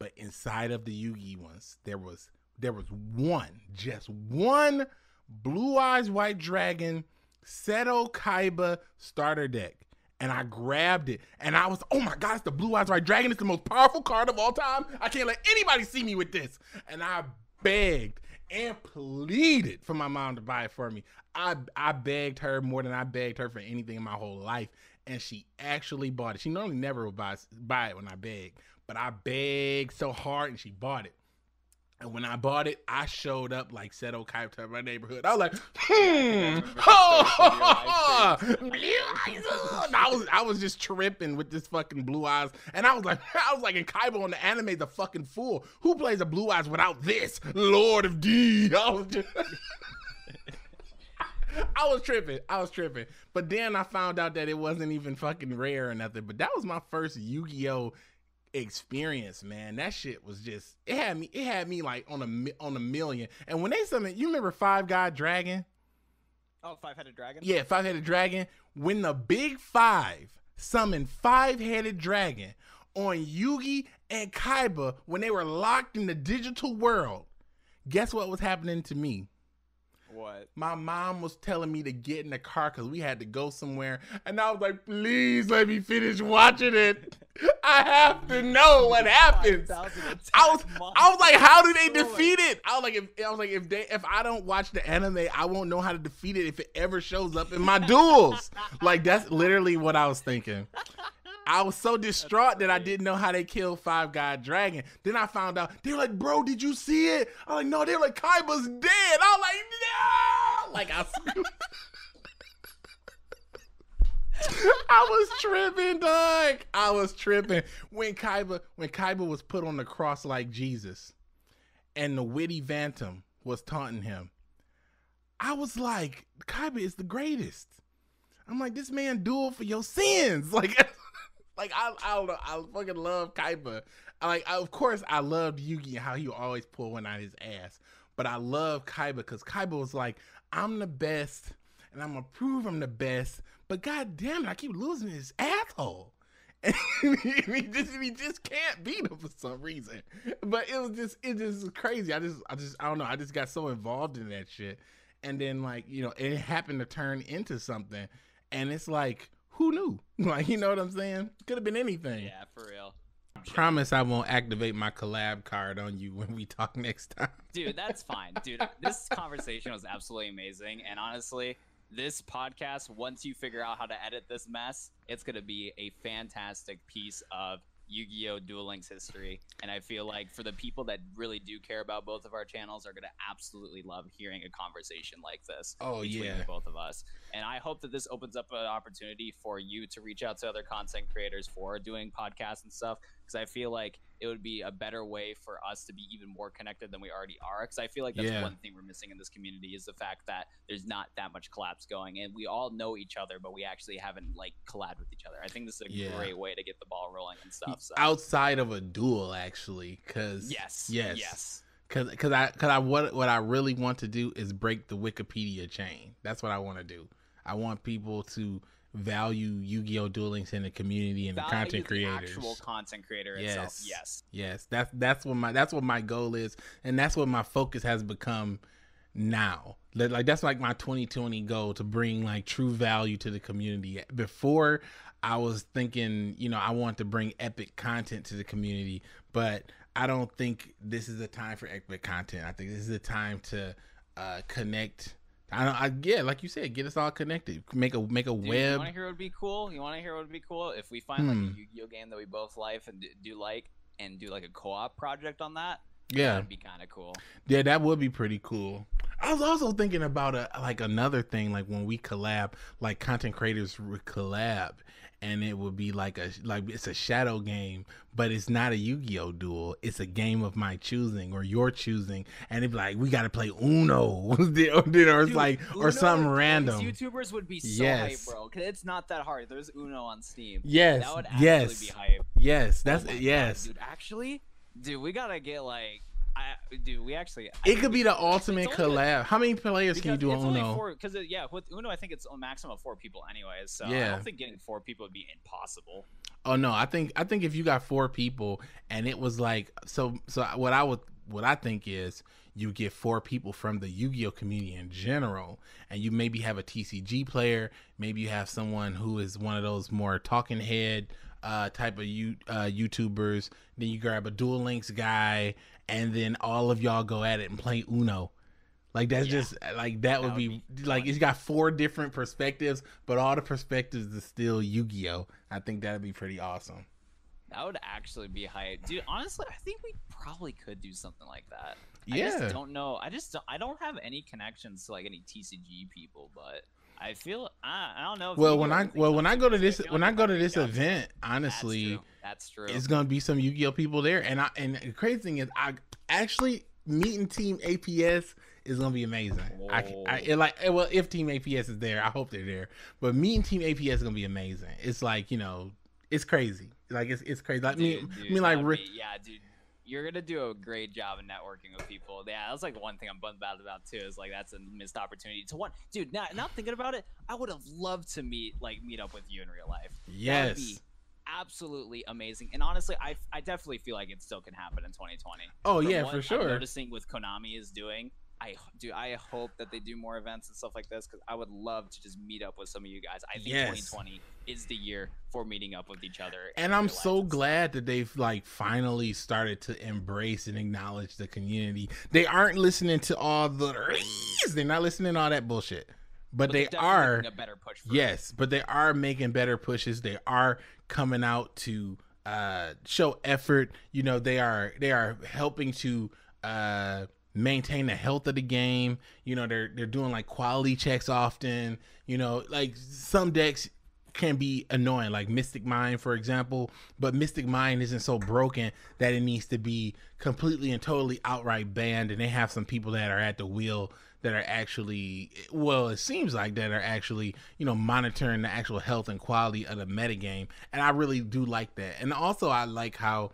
but inside of the Yugi ones, there was there was one, just one Blue Eyes White Dragon Seto Kaiba starter deck. And I grabbed it, and I was, oh my God, it's the Blue Eyes White Dragon. It's the most powerful card of all time. I can't let anybody see me with this. And I begged and pleaded for my mom to buy it for me. I, I begged her more than I begged her for anything in my whole life, and she actually bought it. She normally never would buy, buy it when I begged, but I begged so hard, and she bought it. And when I bought it, I showed up like Seto Kaiba to my neighborhood. I was like, hmm, oh, blue eyes. I was, I was just tripping with this fucking Blue Eyes, and I was like, I was like, and Kaiba on the anime, the fucking fool who plays a Blue Eyes without this Lord of D. I was just, I was tripping, I was tripping. But then I found out that it wasn't even fucking rare or nothing. But that was my first Yu-Gi-Oh experience, man. That shit was just, it had me, it had me like on a on a million. And when they summoned, you remember Five God Dragon? Oh, Five-Headed Dragon? Yeah, Five-Headed Dragon. When the Big Five summoned Five-Headed Dragon on Yugi and Kaiba when they were locked in the digital world, guess what was happening to me? What? My mom was telling me to get in the car because we had to go somewhere, and I was like, please let me finish watching it. I have to know what happens. I was, I was like, how do they defeat it? I was like, if I was like, if they, if I don't watch the anime, I won't know how to defeat it if it ever shows up in my duels. Like, that's literally what I was thinking. I was so distraught that I didn't know how they killed Five God Dragon. Then I found out. They were like, bro, did you see it? I'm like, no. They were like, Kaiba's dead. I'm like, no. Like, I I was tripping, dog. I was tripping. When Kaiba, when Kaiba was put on the cross like Jesus, and the witty Phantom was taunting him, I was like, Kaiba is the greatest. I'm like, this man dueled for your sins. Like, like, I, I don't know. I fucking love Kaiba. I, like, I, of course, I loved Yugi and how he would always pull one out of his ass. But I love Kaiba because Kaiba was like, I'm the best, and I'm going to prove I'm the best. But God damn it, I keep losing this asshole. And he, just, he just can't beat him for some reason. But it was just, it just was crazy. I just, I just, I don't know. I just got so involved in that shit. And then, like, you know, it happened to turn into something. And it's like, who knew? Like, you know what I'm saying? Could have been anything. Yeah, for real. I promise I won't activate my collab card on you when we talk next time. Dude, that's fine. Dude, this conversation was absolutely amazing. And honestly, this podcast, once you figure out how to edit this mess, it's going to be a fantastic piece of Yu-Gi-Oh! Duel Links history. And I feel like for the people that really do care about both of our channels are going to absolutely love hearing a conversation like this oh, between yeah. the both of us. And I hope that this opens up an opportunity for you to reach out to other content creators for doing podcasts and stuff, because I feel like it would be a better way for us to be even more connected than we already are. Because I feel like that's yeah. one thing we're missing in this community is the fact that there's not that much collabs going, and we all know each other, but we actually haven't like collabed with each other. I think this is a yeah. great way to get the ball rolling and stuff. So. Outside of a duel, actually, because yes, yes, yes. Cause, cause I, cause I, what, what I really want to do is break the Wikipedia chain. That's what I want to do. I want people to value Yu-Gi-Oh! Duel Links in the community and value the content creators. The actual content creator yes. itself. Yes. Yes. That's, that's what my, that's what my goal is. And that's what my focus has become now. Like, that's like my twenty twenty goal, to bring like true value to the community. Before, I was thinking, you know, I want to bring epic content to the community, but I don't think this is a time for epic content. I think this is a time to uh, connect. I don't. I, yeah, like you said, get us all connected. Make a make a Dude, web. You want to hear what would be cool? You want to hear what would be cool? If we find hmm. like a Yu-Gi-Oh game that we both like and do like, and do like a co-op project on that. Yeah, that'd be kind of cool. Yeah, that would be pretty cool. I was also thinking about a like another thing, like when we collab, like content creators would collab. And it would be like a like it's a shadow game, but it's not a Yu-Gi-Oh duel. It's a game of my choosing or your choosing, and it'd be like, we gotta play Uno, or it's Dude, like Uno or something random. YouTubers would be so yes. hype, bro. Cause it's not that hard. There's Uno on Steam. Yes, that would actually yes. be hype. Yes, that's oh yes. God, dude, actually, dude, we gotta get like. I, dude, we actually... I it could be the we, ultimate collab. A, How many players can you do on Uno? Because, yeah, with Uno, I think it's a maximum of four people anyways. So yeah. I don't think getting four people would be impossible. Oh, no. I think I think if you got four people and it was like... So so what I would what I think is you get four people from the Yu-Gi-Oh! Community in general, and you maybe have a T C G player. Maybe you have someone who is one of those more talking head uh, type of you, uh, YouTubers. Then you grab a Duel Links guy... And then all of y'all go at it and play Uno. Like, that's yeah. just, like, that, that would be, be like, it's got four different perspectives, but all the perspectives is still Yu-Gi-Oh! I think that would be pretty awesome. That would actually be hype. Dude, honestly, I think we probably could do something like that. Yeah. I just don't know. I just don't, I don't have any connections to, like, any T C G people, but... I feel I, I don't know. If well, when I well when I go to this when I go to this event, honestly, that's true. That's true. It's gonna be some Yu-Gi-Oh people there, and I and the crazy thing is, I actually meeting Team A P S is gonna be amazing. Whoa. I, I it like well if Team A P S is there, I hope they're there. But meeting Team A P S is gonna be amazing. It's like you know, it's crazy. Like it's it's crazy. Like dude, me, dude, me like Rick. Yeah, dude. You're going to do a great job in networking with people. Yeah, that's like one thing I'm bummed out about too, is like that's a missed opportunity to one. Dude, now, now thinking about it, I would have loved to meet, like meet up with you in real life. Yes. That would be absolutely amazing. And honestly, I, I definitely feel like it still can happen in twenty twenty. Oh From yeah, for sure. I'm noticing what Konami is doing. I do. I hope that they do more events and stuff like this, because I would love to just meet up with some of you guys. I think yes. twenty twenty is the year for meeting up with each other. And I'm so glad that they've like finally started to embrace and acknowledge the community. They aren't listening to all the. They're not listening to all that bullshit. But, but they are. A better push for yes, it. But they are making better pushes. They are coming out to uh, show effort. You know, they are. They are helping to. Uh, maintain the health of the game. You know, they're they're doing like quality checks often. You know, like some decks can be annoying, like Mystic Mind, for example, but Mystic Mind isn't so broken that it needs to be completely and totally outright banned, and they have some people that are at the wheel that are actually, well, it seems like that are actually, you know, monitoring the actual health and quality of the metagame, and I really do like that. And also I like how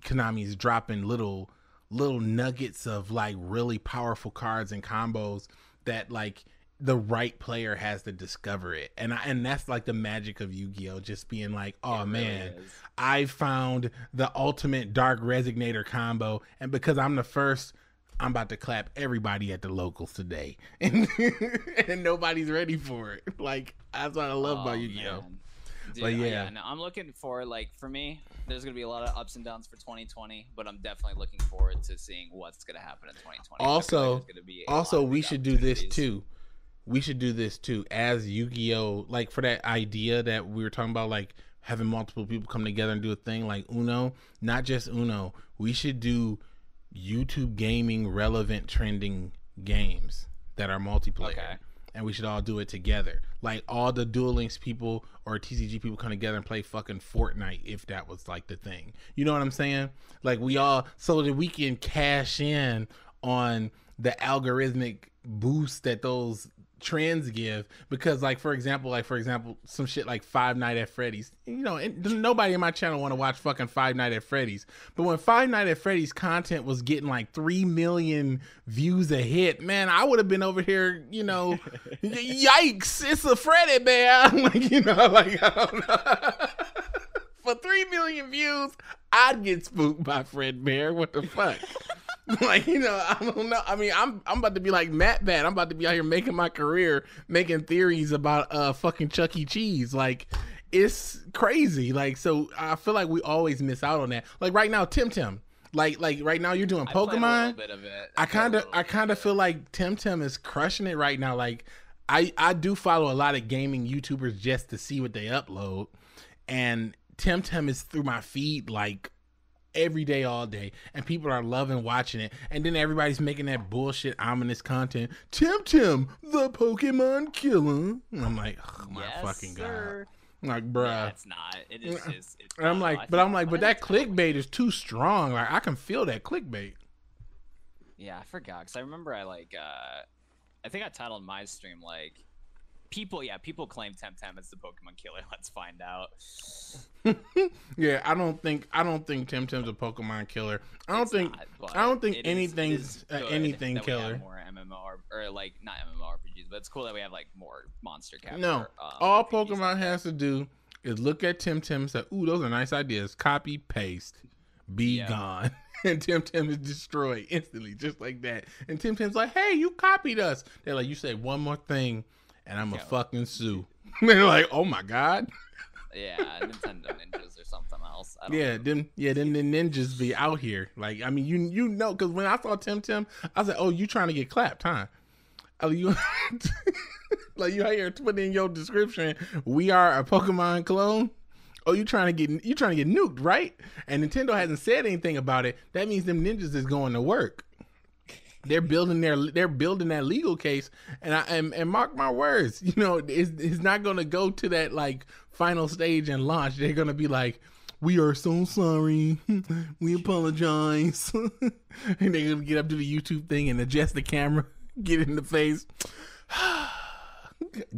Konami is dropping little little nuggets of like really powerful cards and combos that like the right player has to discover it. And I, and that's like the magic of Yu-Gi-Oh, just being like, oh man, I found the ultimate Dark Resonator combo. And because I'm the first, I'm about to clap everybody at the locals today. And, and nobody's ready for it. Like, that's what I love oh, about Yu-Gi-Oh. Dude, but yeah, yeah no, I'm looking for, like, for me, there's going to be a lot of ups and downs for twenty twenty, but I'm definitely looking forward to seeing what's going to happen in twenty twenty. Also, gonna be also we should do this, too. We should do this, too, as Yu-Gi-Oh, like, for that idea that we were talking about, like, having multiple people come together and do a thing like Uno, not just Uno. We should do YouTube gaming relevant trending games that are multiplayer. Okay. and we should all do it together. Like, all the Duel Links people or T C G people come together and play fucking Fortnite, if that was like the thing. You know what I'm saying? Like, we all, so that we can cash in on the algorithmic boost that those trends give. Because like, for example, like for example, some shit like Five Nights at Freddy's, you know, and nobody in my channel want to watch fucking Five Nights at Freddy's. But when Five Nights at Freddy's content was getting like three million views a hit, man, I would have been over here, you know, yikes, it's a Freddy bear. Like, you know, like, I don't know. For three million views, I'd get spooked by Fred Bear. What the fuck? Like, you know, I don't know. I mean, I'm I'm about to be like Matt Bat. I'm about to be out here making my career, making theories about uh fucking Chuck E. Cheese. Like, it's crazy. Like, so I feel like we always miss out on that. Like right now, Temtem. Like like right now, you're doing Pokemon. I, a bit of it. I, I kind of I kind of feel like Temtem is crushing it right now. Like, I I do follow a lot of gaming YouTubers just to see what they upload, and Temtem is through my feed like every day, all day, and people are loving watching it. And then everybody's making that bullshit ominous content, Temtem the Pokemon killer. And I'm like, oh my yes, fucking sir. God, I'm like, bruh, yeah, it's not it is just, it's and I'm not. Like but I'm like, but that clickbait is too strong. Like, I can feel that clickbait. Yeah, I forgot, because I remember I like uh I think I titled my stream like, People, yeah, people claim Temtem is the Pokemon killer. Let's find out. Yeah, I don't think I don't think Temtem's a Pokemon killer. I don't it's think not, I don't think anything's uh, anything that killer. We have more M M O R or like not M M O R P Gs, but it's cool that we have like more monster capture. No, um, all R P Gs Pokemon has to do is look at Temtem, say, "Ooh, those are nice ideas." Copy, paste, be yeah. gone. And Temtem is destroyed instantly, just like that. And Temtem's like, "Hey, you copied us." They're like, "You say one more thing, and I'm a yeah. fucking Sue." They're like, "Oh my god." Yeah, Nintendo ninjas or something else. I don't yeah, know. them. Yeah, them the ninjas be out here. Like, I mean, you you know, because when I saw Temtem, I was like, "Oh, you trying to get clapped, huh?" Oh, you like you out here putting in your description, "We are a Pokemon clone." Oh, you trying to get you trying to get nuked, right? And Nintendo hasn't said anything about it. That means them ninjas is going to work. They're building their, they're building that legal case, and I and, and mark my words, you know, it's, it's not gonna go to that like final stage and launch. They're gonna be like, "We are so sorry, we apologize," and they're gonna get up to the YouTube thing and adjust the camera, get in the face,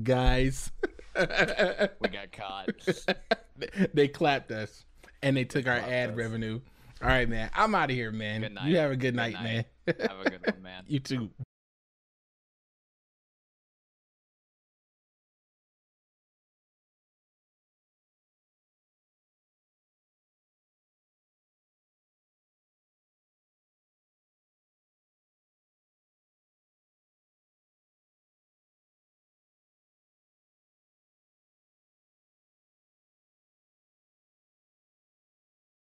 "Guys, we got caught. They clapped us, and they took they our ad us. revenue." All right, man. I'm out of here, man. You have a good, good night, night, man. Have a good one, man. You too.